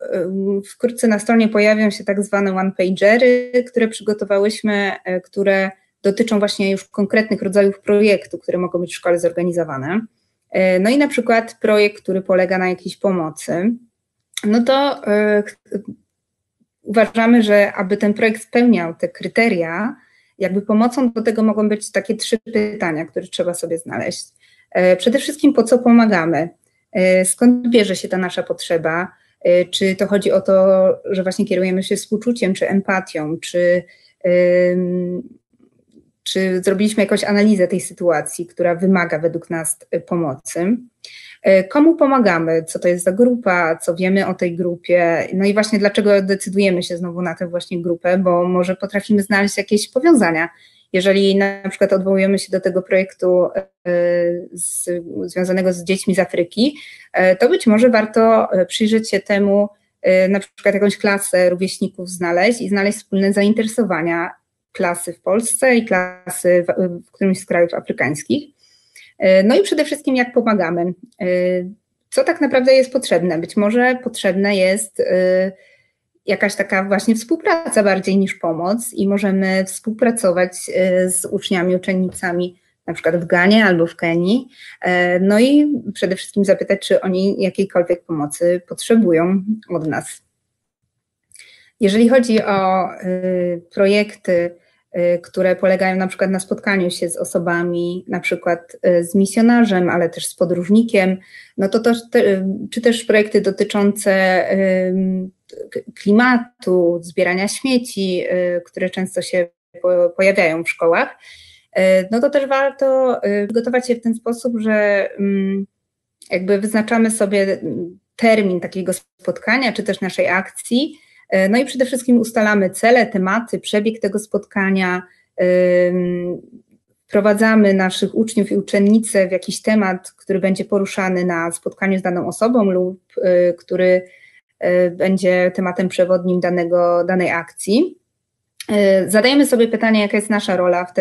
wkrótce na stronie pojawią się tak zwane one-pagery, które przygotowałyśmy, które dotyczą właśnie już konkretnych rodzajów projektu, które mogą być w szkole zorganizowane. No i na przykład projekt, który polega na jakiejś pomocy, no to uważamy, że aby ten projekt spełniał te kryteria, jakby pomocą do tego mogą być takie 3 pytania, które trzeba sobie znaleźć. Przede wszystkim po co pomagamy, skąd bierze się ta nasza potrzeba, czy to chodzi o to, że właśnie kierujemy się współczuciem, czy empatią, czy zrobiliśmy jakąś analizę tej sytuacji, która wymaga według nas pomocy. Komu pomagamy, co to jest za grupa, co wiemy o tej grupie, no i właśnie dlaczego decydujemy się znowu na tę właśnie grupę, bo może potrafimy znaleźć jakieś powiązania. Jeżeli na przykład odwołujemy się do tego projektu związanego z dziećmi z Afryki, to być może warto przyjrzeć się temu, na przykład jakąś klasę rówieśników znaleźć i znaleźć wspólne zainteresowania klasy w Polsce i klasy w którymś z krajów afrykańskich. No i przede wszystkim jak pomagamy. Co tak naprawdę jest potrzebne? Być może potrzebna jest jakaś taka właśnie współpraca bardziej niż pomoc i możemy współpracować z uczniami, uczennicami na przykład w Ganie albo w Kenii. No i przede wszystkim zapytać, czy oni jakiejkolwiek pomocy potrzebują od nas. Jeżeli chodzi o projekty, które polegają na przykład na spotkaniu się z osobami, na przykład z misjonarzem, ale też z podróżnikiem, no to czy też projekty dotyczące klimatu, zbierania śmieci, które często się pojawiają w szkołach, no to też warto przygotować się w ten sposób, że jakby wyznaczamy sobie termin takiego spotkania, czy też naszej akcji, no i przede wszystkim ustalamy cele, tematy, przebieg tego spotkania, wprowadzamy naszych uczniów i uczennice w jakiś temat, który będzie poruszany na spotkaniu z daną osobą lub który będzie tematem przewodnim danej akcji. Zadajemy sobie pytanie, jaka jest nasza rola w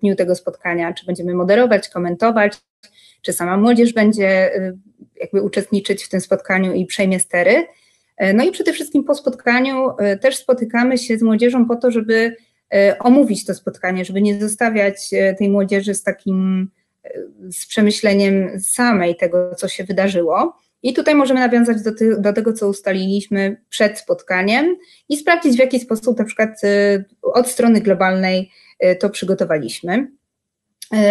dniu tego spotkania, czy będziemy moderować, komentować, czy sama młodzież będzie jakby uczestniczyć w tym spotkaniu i przejmie stery. No i przede wszystkim po spotkaniu też spotykamy się z młodzieżą po to, żeby omówić to spotkanie, żeby nie zostawiać tej młodzieży z przemyśleniem samej tego, co się wydarzyło. I tutaj możemy nawiązać do tego, co ustaliliśmy przed spotkaniem i sprawdzić, w jaki sposób na przykład od strony globalnej to przygotowaliśmy.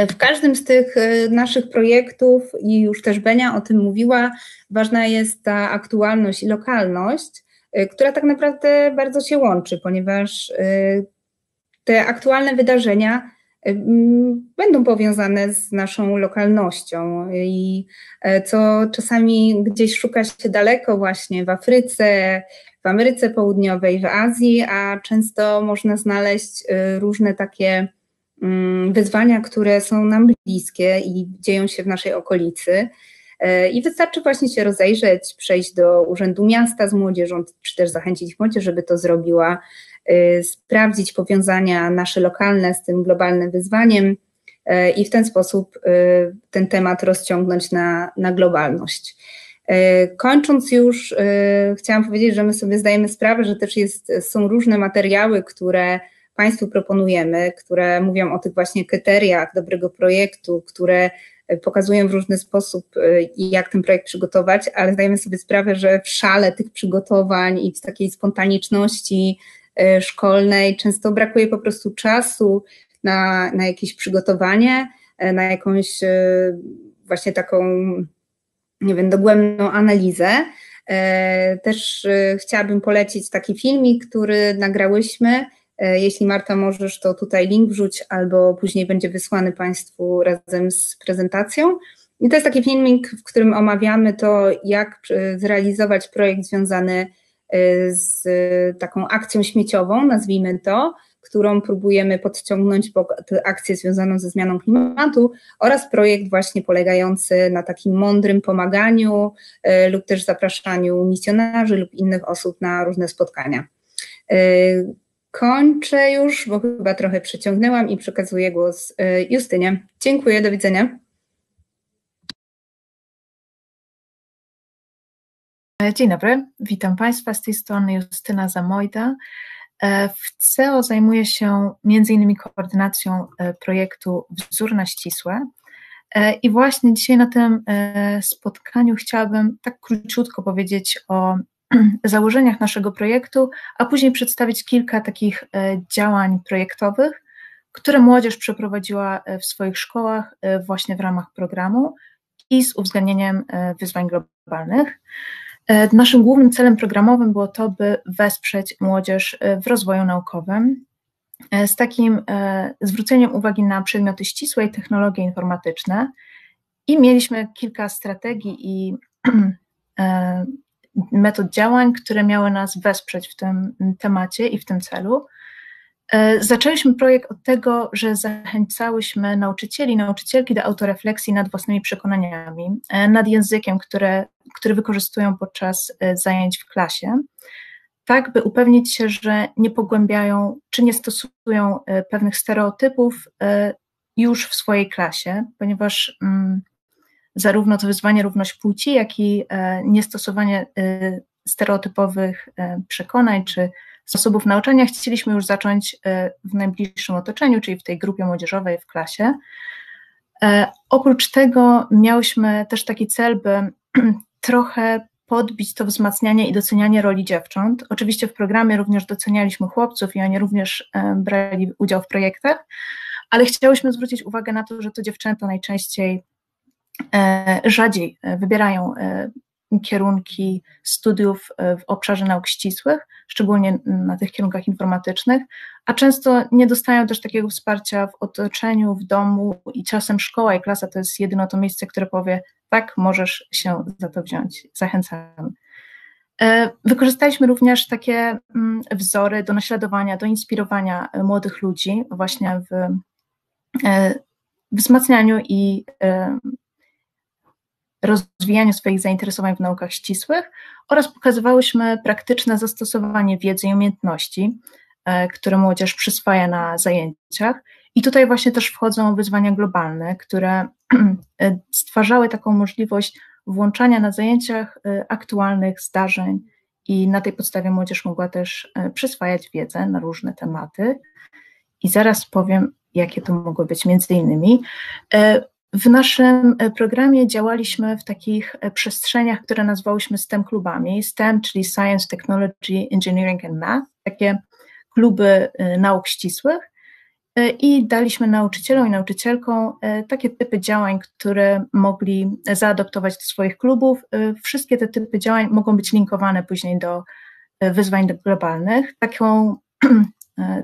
W każdym z tych naszych projektów, i już też Benia o tym mówiła, ważna jest ta aktualność i lokalność, która tak naprawdę bardzo się łączy, ponieważ te aktualne wydarzenia będą powiązane z naszą lokalnością i co czasami gdzieś szuka się daleko, właśnie w Afryce, w Ameryce Południowej, w Azji, a często można znaleźć różne takie wyzwania, które są nam bliskie i dzieją się w naszej okolicy. I wystarczy właśnie się rozejrzeć, przejść do urzędu miasta z młodzieżą, czy też zachęcić młodzież, żeby to zrobiła, sprawdzić powiązania nasze lokalne z tym globalnym wyzwaniem i w ten sposób ten temat rozciągnąć na globalność. Kończąc już, chciałam powiedzieć, że my sobie zdajemy sprawę, że też są różne materiały, które Państwu proponujemy, które mówią o tych właśnie kryteriach dobrego projektu, które pokazują w różny sposób, jak ten projekt przygotować, ale zdajemy sobie sprawę, że w szale tych przygotowań i w takiej spontaniczności szkolnej często brakuje po prostu czasu na jakieś przygotowanie, na jakąś właśnie taką, nie wiem, dogłębną analizę. Też chciałabym polecić taki filmik, który nagrałyśmy. Jeśli Marta możesz, to tutaj link wrzuć, albo później będzie wysłany Państwu razem z prezentacją. I to jest taki filmik, w którym omawiamy to, jak zrealizować projekt związany z taką akcją śmieciową, nazwijmy to, którą próbujemy podciągnąć pod akcję związaną ze zmianą klimatu oraz projekt właśnie polegający na takim mądrym pomaganiu lub też zapraszaniu misjonarzy lub innych osób na różne spotkania. Kończę już, bo chyba trochę przeciągnęłam i przekazuję głos Justynie. Dziękuję, do widzenia. Dzień dobry, witam Państwa, z tej strony Justyna Zamojda. W CEO zajmuję się m.in. koordynacją projektu Wzór na ścisłe i właśnie dzisiaj na tym spotkaniu chciałabym tak króciutko powiedzieć o założeniach naszego projektu, a później przedstawić kilka takich działań projektowych, które młodzież przeprowadziła w swoich szkołach właśnie w ramach programu i z uwzględnieniem wyzwań globalnych. Naszym głównym celem programowym było to, by wesprzeć młodzież w rozwoju naukowym z takim zwróceniem uwagi na przedmioty ścisłe i technologie informatyczne i mieliśmy kilka strategii i metod działań, które miały nas wesprzeć w tym temacie i w tym celu. Zaczęliśmy projekt od tego, że zachęcałyśmy nauczycieli i nauczycielki do autorefleksji nad własnymi przekonaniami, nad językiem, który wykorzystują podczas zajęć w klasie, tak by upewnić się, że nie pogłębiają czy nie stosują pewnych stereotypów już w swojej klasie, ponieważ zarówno to wyzwanie równość płci, jak i niestosowanie stereotypowych przekonań czy sposobów nauczania chcieliśmy już zacząć w najbliższym otoczeniu, czyli w tej grupie młodzieżowej, w klasie. Oprócz tego miałyśmy też taki cel, by trochę podbić to wzmacnianie i docenianie roli dziewcząt. Oczywiście w programie również docenialiśmy chłopców i oni również brali udział w projektach, ale chciałyśmy zwrócić uwagę na to, że to dziewczęta najczęściej rzadziej wybierają kierunki studiów w obszarze nauk ścisłych, szczególnie na tych kierunkach informatycznych, a często nie dostają też takiego wsparcia w otoczeniu, w domu i czasem szkoła i klasa to jest jedyne to miejsce, które powie tak, możesz się za to wziąć, zachęcamy. Wykorzystaliśmy również takie wzory do naśladowania, do inspirowania młodych ludzi właśnie w wzmacnianiu i rozwijaniu swoich zainteresowań w naukach ścisłych oraz pokazywałyśmy praktyczne zastosowanie wiedzy i umiejętności, które młodzież przyswaja na zajęciach. I tutaj właśnie też wchodzą wyzwania globalne, które stwarzały taką możliwość włączania na zajęciach aktualnych zdarzeń i na tej podstawie młodzież mogła też przyswajać wiedzę na różne tematy. I zaraz powiem, jakie to mogły być między innymi. W naszym programie działaliśmy w takich przestrzeniach, które nazwałyśmy STEM klubami. STEM, czyli Science, Technology, Engineering and Math, takie kluby nauk ścisłych i daliśmy nauczycielom i nauczycielkom takie typy działań, które mogli zaadoptować do swoich klubów. Wszystkie te typy działań mogą być linkowane później do wyzwań globalnych.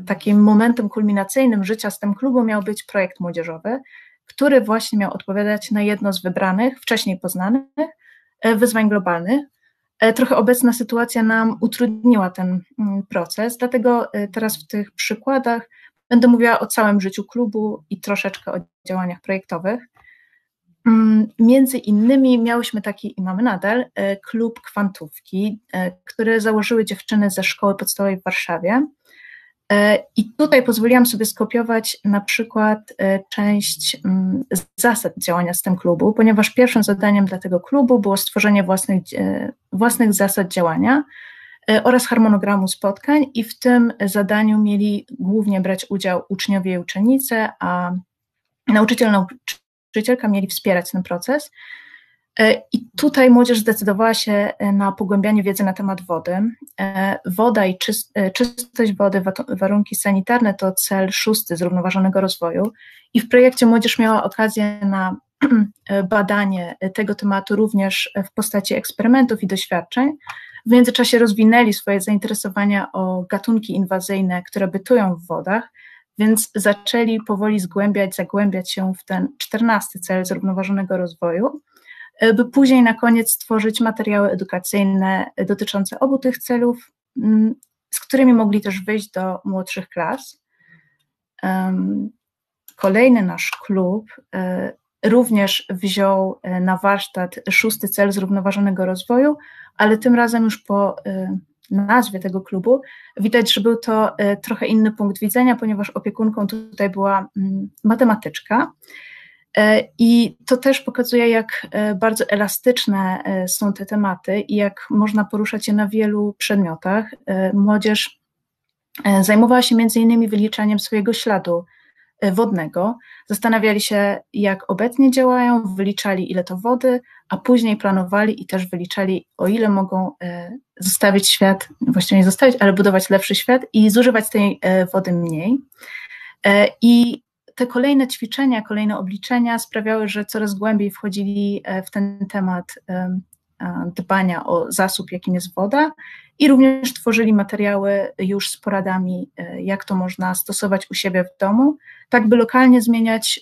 Takim momentem kulminacyjnym życia STEM klubu miał być projekt młodzieżowy, który właśnie miał odpowiadać na jedno z wybranych, wcześniej poznanych wyzwań globalnych. Trochę obecna sytuacja nam utrudniła ten proces, dlatego teraz w tych przykładach będę mówiła o całym życiu klubu i troszeczkę o działaniach projektowych. Między innymi miałyśmy taki i mamy nadal klub kwantówki, który założyły dziewczyny ze szkoły podstawowej w Warszawie. I tutaj pozwoliłam sobie skopiować na przykład część zasad działania STEM klubu, ponieważ pierwszym zadaniem dla tego klubu było stworzenie własnych zasad działania oraz harmonogramu spotkań i w tym zadaniu mieli głównie brać udział uczniowie i uczennice, a nauczyciel, nauczycielka mieli wspierać ten proces. I tutaj młodzież zdecydowała się na pogłębianie wiedzy na temat wody. Woda i czystość wody, warunki sanitarne to cel 6 zrównoważonego rozwoju i w projekcie młodzież miała okazję na badanie tego tematu również w postaci eksperymentów i doświadczeń. W międzyczasie rozwinęli swoje zainteresowania o gatunki inwazyjne, które bytują w wodach, więc zaczęli powoli zagłębiać się w ten 14 cel zrównoważonego rozwoju, by później na koniec stworzyć materiały edukacyjne dotyczące obu tych celów, z którymi mogli też wyjść do młodszych klas. Kolejny nasz klub również wziął na warsztat 6 cel zrównoważonego rozwoju, ale tym razem już po nazwie tego klubu widać, że był to trochę inny punkt widzenia, ponieważ opiekunką tutaj była matematyczka. I to też pokazuje, jak bardzo elastyczne są te tematy i jak można poruszać je na wielu przedmiotach. Młodzież zajmowała się m.in. wyliczaniem swojego śladu wodnego, zastanawiali się, jak obecnie działają, wyliczali, ile to wody, a później planowali i też wyliczali, o ile mogą zostawić świat, właściwie nie zostawić, ale budować lepszy świat i zużywać tej wody mniej. I te kolejne ćwiczenia, kolejne obliczenia sprawiały, że coraz głębiej wchodzili w ten temat dbania o zasób, jakim jest woda i również tworzyli materiały już z poradami, jak to można stosować u siebie w domu, tak by lokalnie zmieniać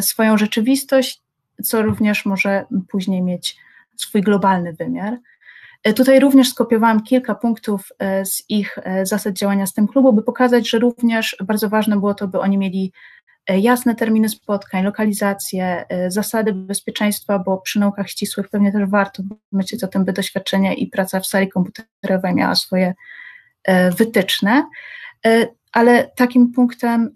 swoją rzeczywistość, co również może później mieć swój globalny wymiar. Tutaj również skopiowałam kilka punktów z ich zasad działania STEM klubu, by pokazać, że również bardzo ważne było to, by oni mieli jasne terminy spotkań, lokalizacje, zasady bezpieczeństwa, bo przy naukach ścisłych pewnie też warto myśleć o tym, by doświadczenie i praca w sali komputerowej miała swoje wytyczne, ale takim punktem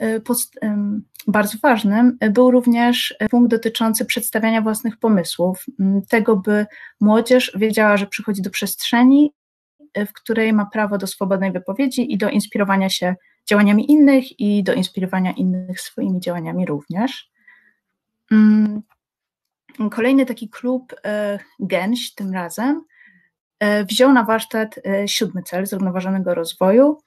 bardzo ważnym był również punkt dotyczący przedstawiania własnych pomysłów, tego, by młodzież wiedziała, że przychodzi do przestrzeni, w której ma prawo do swobodnej wypowiedzi i do inspirowania się działaniami innych i do inspirowania innych swoimi działaniami również. Kolejny taki klub, Gęś tym razem, wziął na warsztat 7 cel zrównoważonego rozwoju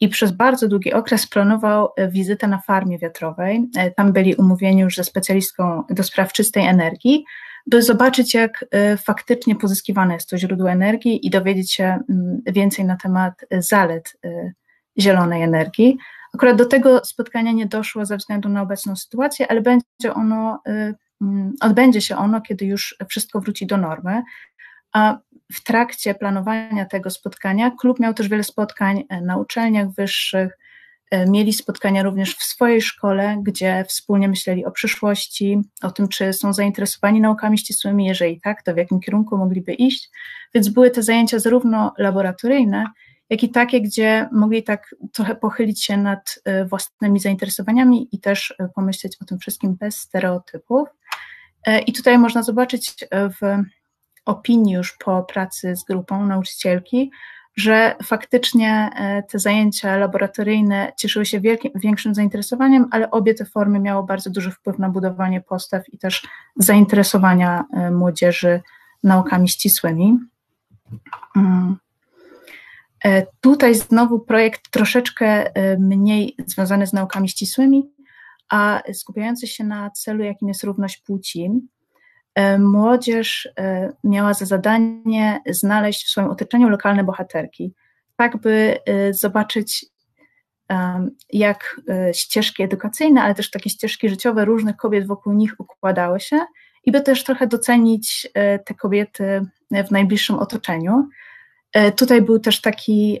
i przez bardzo długi okres planował wizytę na farmie wiatrowej. Tam byli umówieni już ze specjalistką do spraw czystej energii, by zobaczyć, jak faktycznie pozyskiwane jest to źródło energii i dowiedzieć się więcej na temat zalet zielonej energii. Akurat do tego spotkania nie doszło ze względu na obecną sytuację, ale odbędzie się ono, kiedy już wszystko wróci do normy. A w trakcie planowania tego spotkania klub miał też wiele spotkań na uczelniach wyższych, mieli spotkania również w swojej szkole, gdzie wspólnie myśleli o przyszłości, o tym, czy są zainteresowani naukami ścisłymi, jeżeli tak, to w jakim kierunku mogliby iść. Więc były te zajęcia zarówno laboratoryjne, jak i takie, gdzie mogli tak trochę pochylić się nad własnymi zainteresowaniami i też pomyśleć o tym wszystkim bez stereotypów. I tutaj można zobaczyć w opinii już po pracy z grupą nauczycielki, że faktycznie te zajęcia laboratoryjne cieszyły się większym zainteresowaniem, ale obie te formy miały bardzo duży wpływ na budowanie postaw i też zainteresowania młodzieży naukami ścisłymi. Tutaj znowu projekt troszeczkę mniej związany z naukami ścisłymi, a skupiający się na celu, jakim jest równość płci. Młodzież miała za zadanie znaleźć w swoim otoczeniu lokalne bohaterki, tak by zobaczyć, jak ścieżki edukacyjne, ale też takie ścieżki życiowe różnych kobiet wokół nich układały się i by też trochę docenić te kobiety w najbliższym otoczeniu. Tutaj był też taki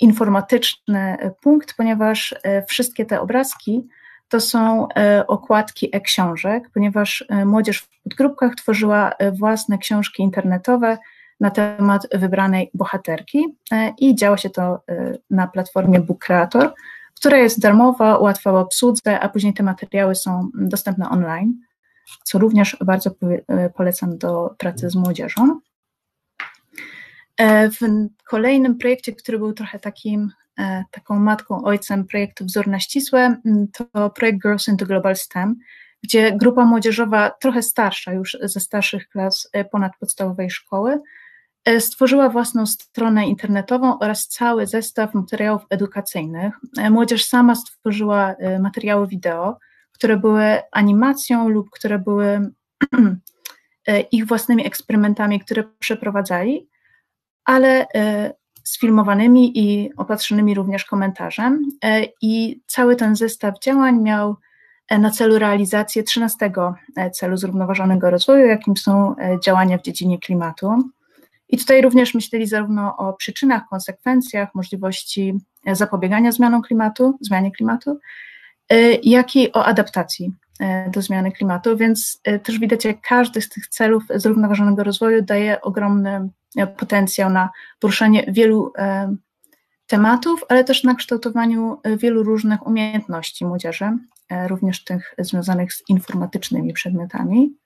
informatyczny punkt, ponieważ wszystkie te obrazki to są okładki e-książek, ponieważ młodzież w podgrupkach tworzyła własne książki internetowe na temat wybranej bohaterki i działo się to na platformie Book Creator, która jest darmowa, łatwa w obsłudze, a później te materiały są dostępne online, co również bardzo polecam do pracy z młodzieżą. W kolejnym projekcie, który był trochę taką matką, ojcem projektu Wzór na ścisłe, to projekt Girls into Global STEM, gdzie grupa młodzieżowa, trochę starsza już ze starszych klas ponadpodstawowej szkoły, stworzyła własną stronę internetową oraz cały zestaw materiałów edukacyjnych. Młodzież sama stworzyła materiały wideo, które były animacją lub które były ich własnymi eksperymentami, które przeprowadzali, ale sfilmowanymi i opatrzonymi również komentarzem. I cały ten zestaw działań miał na celu realizację 13 celu zrównoważonego rozwoju, jakim są działania w dziedzinie klimatu. I tutaj również myśleli zarówno o przyczynach, konsekwencjach, możliwości zapobiegania zmianie klimatu, jak i o adaptacji do zmiany klimatu, więc też widać, jak każdy z tych celów zrównoważonego rozwoju daje ogromny potencjał na poruszenie wielu tematów, ale też na kształtowaniu wielu różnych umiejętności młodzieży, również tych związanych z informatycznymi przedmiotami.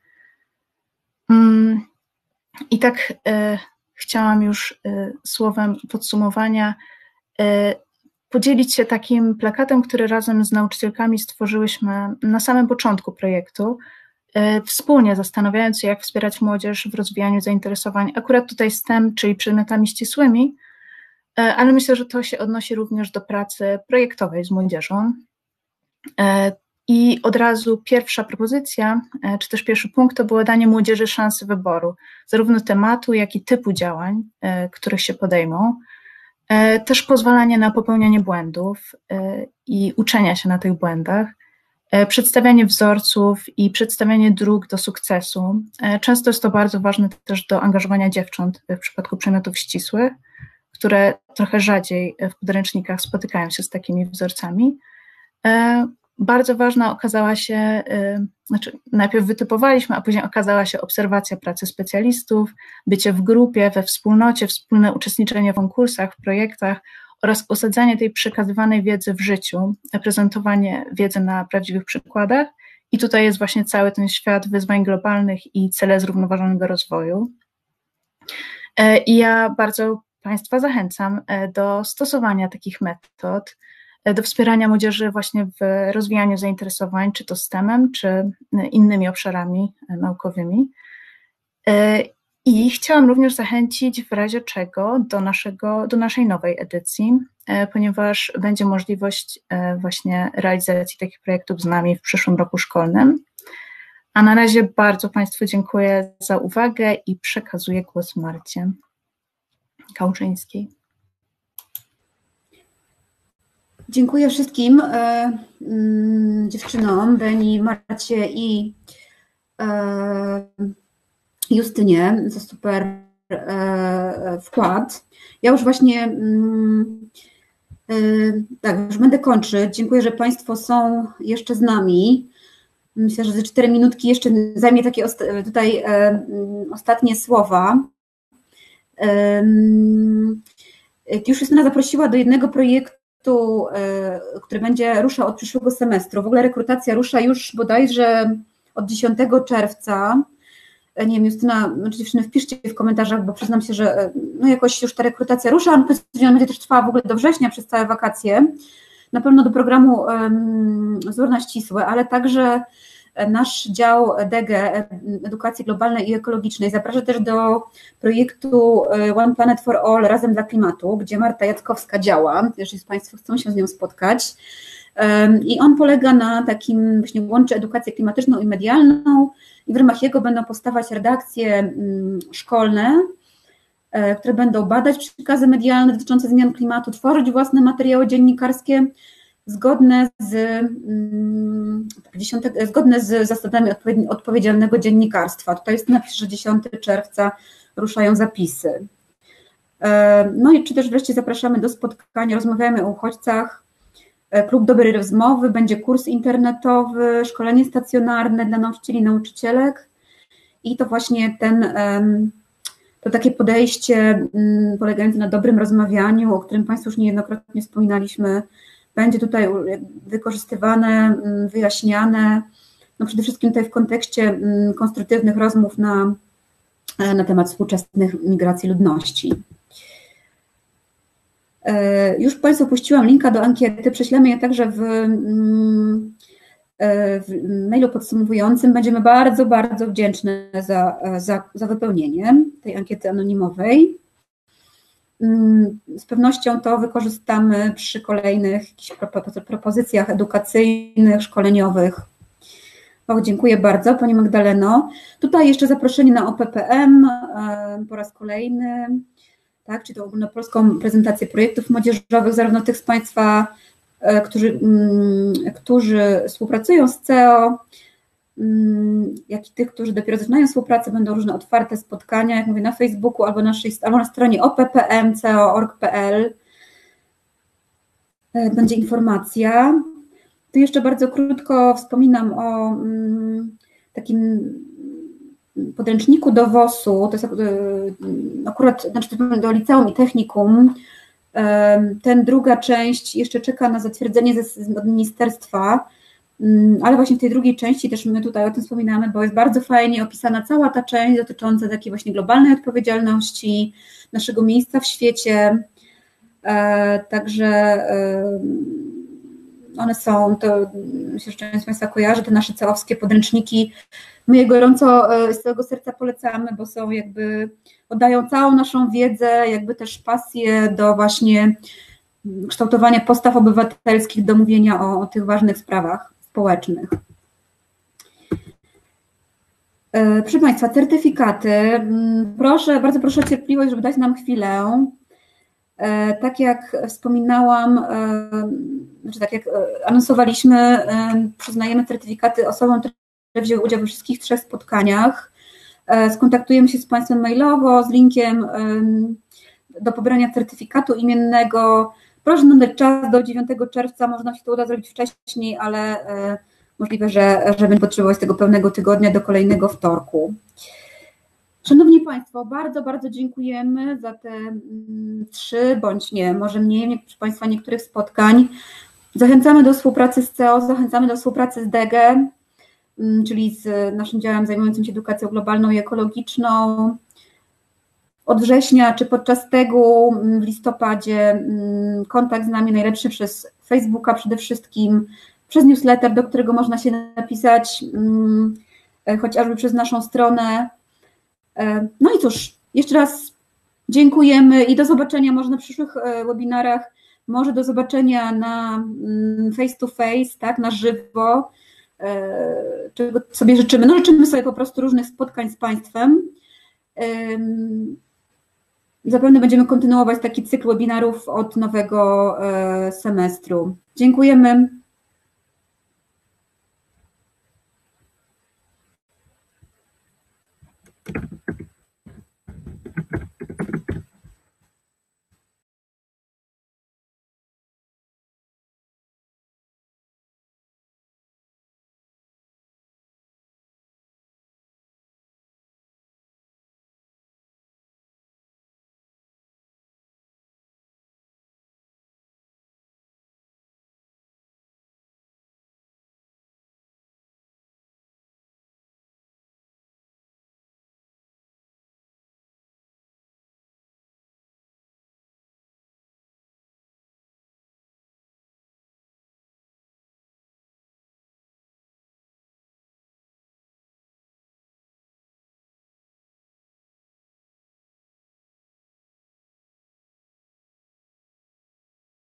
I tak chciałam już słowem podsumowania podzielić się takim plakatem, który razem z nauczycielkami stworzyłyśmy na samym początku projektu, wspólnie zastanawiając się, jak wspierać młodzież w rozwijaniu zainteresowań, akurat tutaj STEM, czyli przedmiotami ścisłymi, ale myślę, że to się odnosi również do pracy projektowej z młodzieżą. I od razu pierwsza propozycja, czy też pierwszy punkt, to było danie młodzieży szansy wyboru, zarówno tematu, jak i typu działań, których się podejmą, też pozwalanie na popełnianie błędów i uczenia się na tych błędach, przedstawianie wzorców i przedstawianie dróg do sukcesu. Często jest to bardzo ważne też do angażowania dziewcząt w przypadku przedmiotów ścisłych, które trochę rzadziej w podręcznikach spotykają się z takimi wzorcami. Bardzo ważna okazała się, znaczy najpierw wytypowaliśmy, a później okazała się obserwacja pracy specjalistów, bycie w grupie, we wspólnocie, wspólne uczestniczenie w konkursach, w projektach oraz osadzanie tej przekazywanej wiedzy w życiu, prezentowanie wiedzy na prawdziwych przykładach. I tutaj jest właśnie cały ten świat wyzwań globalnych i cele zrównoważonego rozwoju. I ja bardzo Państwa zachęcam do stosowania takich metod, do wspierania młodzieży właśnie w rozwijaniu zainteresowań, czy to STEM-em, czy innymi obszarami naukowymi. I chciałam również zachęcić w razie czego do naszej nowej edycji, ponieważ będzie możliwość właśnie realizacji takich projektów z nami w przyszłym roku szkolnym. A na razie bardzo Państwu dziękuję za uwagę i przekazuję głos Marcie Kałużyńskiej. Dziękuję wszystkim dziewczynom, Beni, Marcie i Justynie za super wkład. Ja już właśnie tak, już będę kończyć. Dziękuję, że Państwo są jeszcze z nami. Myślę, że ze 4 minutki jeszcze zajmie takie tutaj ostatnie słowa. Już Justyna zaprosiła do jednego projektu, który będzie ruszał od przyszłego semestru. W ogóle rekrutacja rusza już bodajże od 10 czerwca. Nie wiem, Justyna, dziewczyny, wpiszcie w komentarzach, bo przyznam się, że no jakoś już ta rekrutacja rusza, on będzie też trwała w ogóle do września przez całe wakacje. Na pewno do programu Wzór na ścisłe, ale także nasz dział DG Edukacji Globalnej i Ekologicznej zaprasza też do projektu One Planet for All Razem dla Klimatu, gdzie Marta Jackowska działa, jeżeli Państwo chcą się z nią spotkać. I on polega na takim, właśnie łączy edukację klimatyczną i medialną i w ramach jego będą powstawać redakcje szkolne, które będą badać przekazy medialne dotyczące zmian klimatu, tworzyć własne materiały dziennikarskie zgodne z zasadami odpowiedzialnego dziennikarstwa. Tutaj jest napisane, że 10 czerwca ruszają zapisy. No i czy też wreszcie zapraszamy do spotkania, rozmawiamy o uchodźcach, Klub Dobrej Rozmowy, będzie kurs internetowy, szkolenie stacjonarne dla nauczycieli i nauczycielek i to właśnie to takie podejście polegające na dobrym rozmawianiu, o którym Państwu już niejednokrotnie wspominaliśmy, będzie tutaj wykorzystywane, wyjaśniane, no przede wszystkim tutaj w kontekście konstruktywnych rozmów na temat współczesnych migracji ludności. Już Państwu puściłam linka do ankiety, prześlemy je także w mailu podsumowującym. Będziemy bardzo, bardzo wdzięczne za wypełnienie tej ankiety anonimowej. Z pewnością to wykorzystamy przy kolejnych propozycjach edukacyjnych, szkoleniowych. O, dziękuję bardzo Pani Magdaleno. Tutaj jeszcze zaproszenie na OPPM po raz kolejny, tak, czyli to ogólnopolską prezentację projektów młodzieżowych, zarówno tych z Państwa, którzy współpracują z CEO, jak i tych, którzy dopiero zaczynają współpracę, będą różne otwarte spotkania, jak mówię, na Facebooku albo na stronie oppm.co.org.pl będzie informacja. Tu jeszcze bardzo krótko wspominam o takim podręczniku do WOS-u, to jest akurat, znaczy do liceum i technikum. Ten druga część jeszcze czeka na zatwierdzenie od ministerstwa, ale właśnie w tej drugiej części też my tutaj o tym wspominamy, bo jest bardzo fajnie opisana cała ta część dotycząca takiej właśnie globalnej odpowiedzialności, naszego miejsca w świecie, także one są, to myślę, że część z Państwa kojarzy, te nasze całowskie podręczniki, my je gorąco z całego serca polecamy, bo są jakby, oddają całą naszą wiedzę, jakby też pasję do właśnie kształtowania postaw obywatelskich, do mówienia o tych ważnych sprawach społecznych. Proszę Państwa, certyfikaty, proszę, bardzo proszę o cierpliwość, żeby dać nam chwilę. Tak jak wspominałam, znaczy tak jak anonsowaliśmy, przyznajemy certyfikaty osobom, które wzięły udział we wszystkich 3 spotkaniach. Skontaktujemy się z Państwem mailowo, z linkiem do pobrania certyfikatu imiennego. Proszę nam dać czas do 9 czerwca, może nam się to uda zrobić wcześniej, ale możliwe, że będę potrzebować tego pełnego tygodnia do kolejnego wtorku. Szanowni Państwo, bardzo, bardzo dziękujemy za te 3, bądź nie, może mniej, przy Państwa niektórych spotkań. Zachęcamy do współpracy z CEO, zachęcamy do współpracy z DG, czyli z naszym działem zajmującym się edukacją globalną i ekologiczną. Od września czy podczas tego w listopadzie kontakt z nami najlepszy przez Facebooka przede wszystkim, przez newsletter, do którego można się napisać, chociażby przez naszą stronę. No i cóż, jeszcze raz dziękujemy i do zobaczenia może na przyszłych webinarach, może do zobaczenia na face to face, tak, na żywo. czego sobie życzymy? No życzymy sobie po prostu różnych spotkań z Państwem. Zapewne będziemy kontynuować taki cykl webinarów od nowego semestru. Dziękujemy.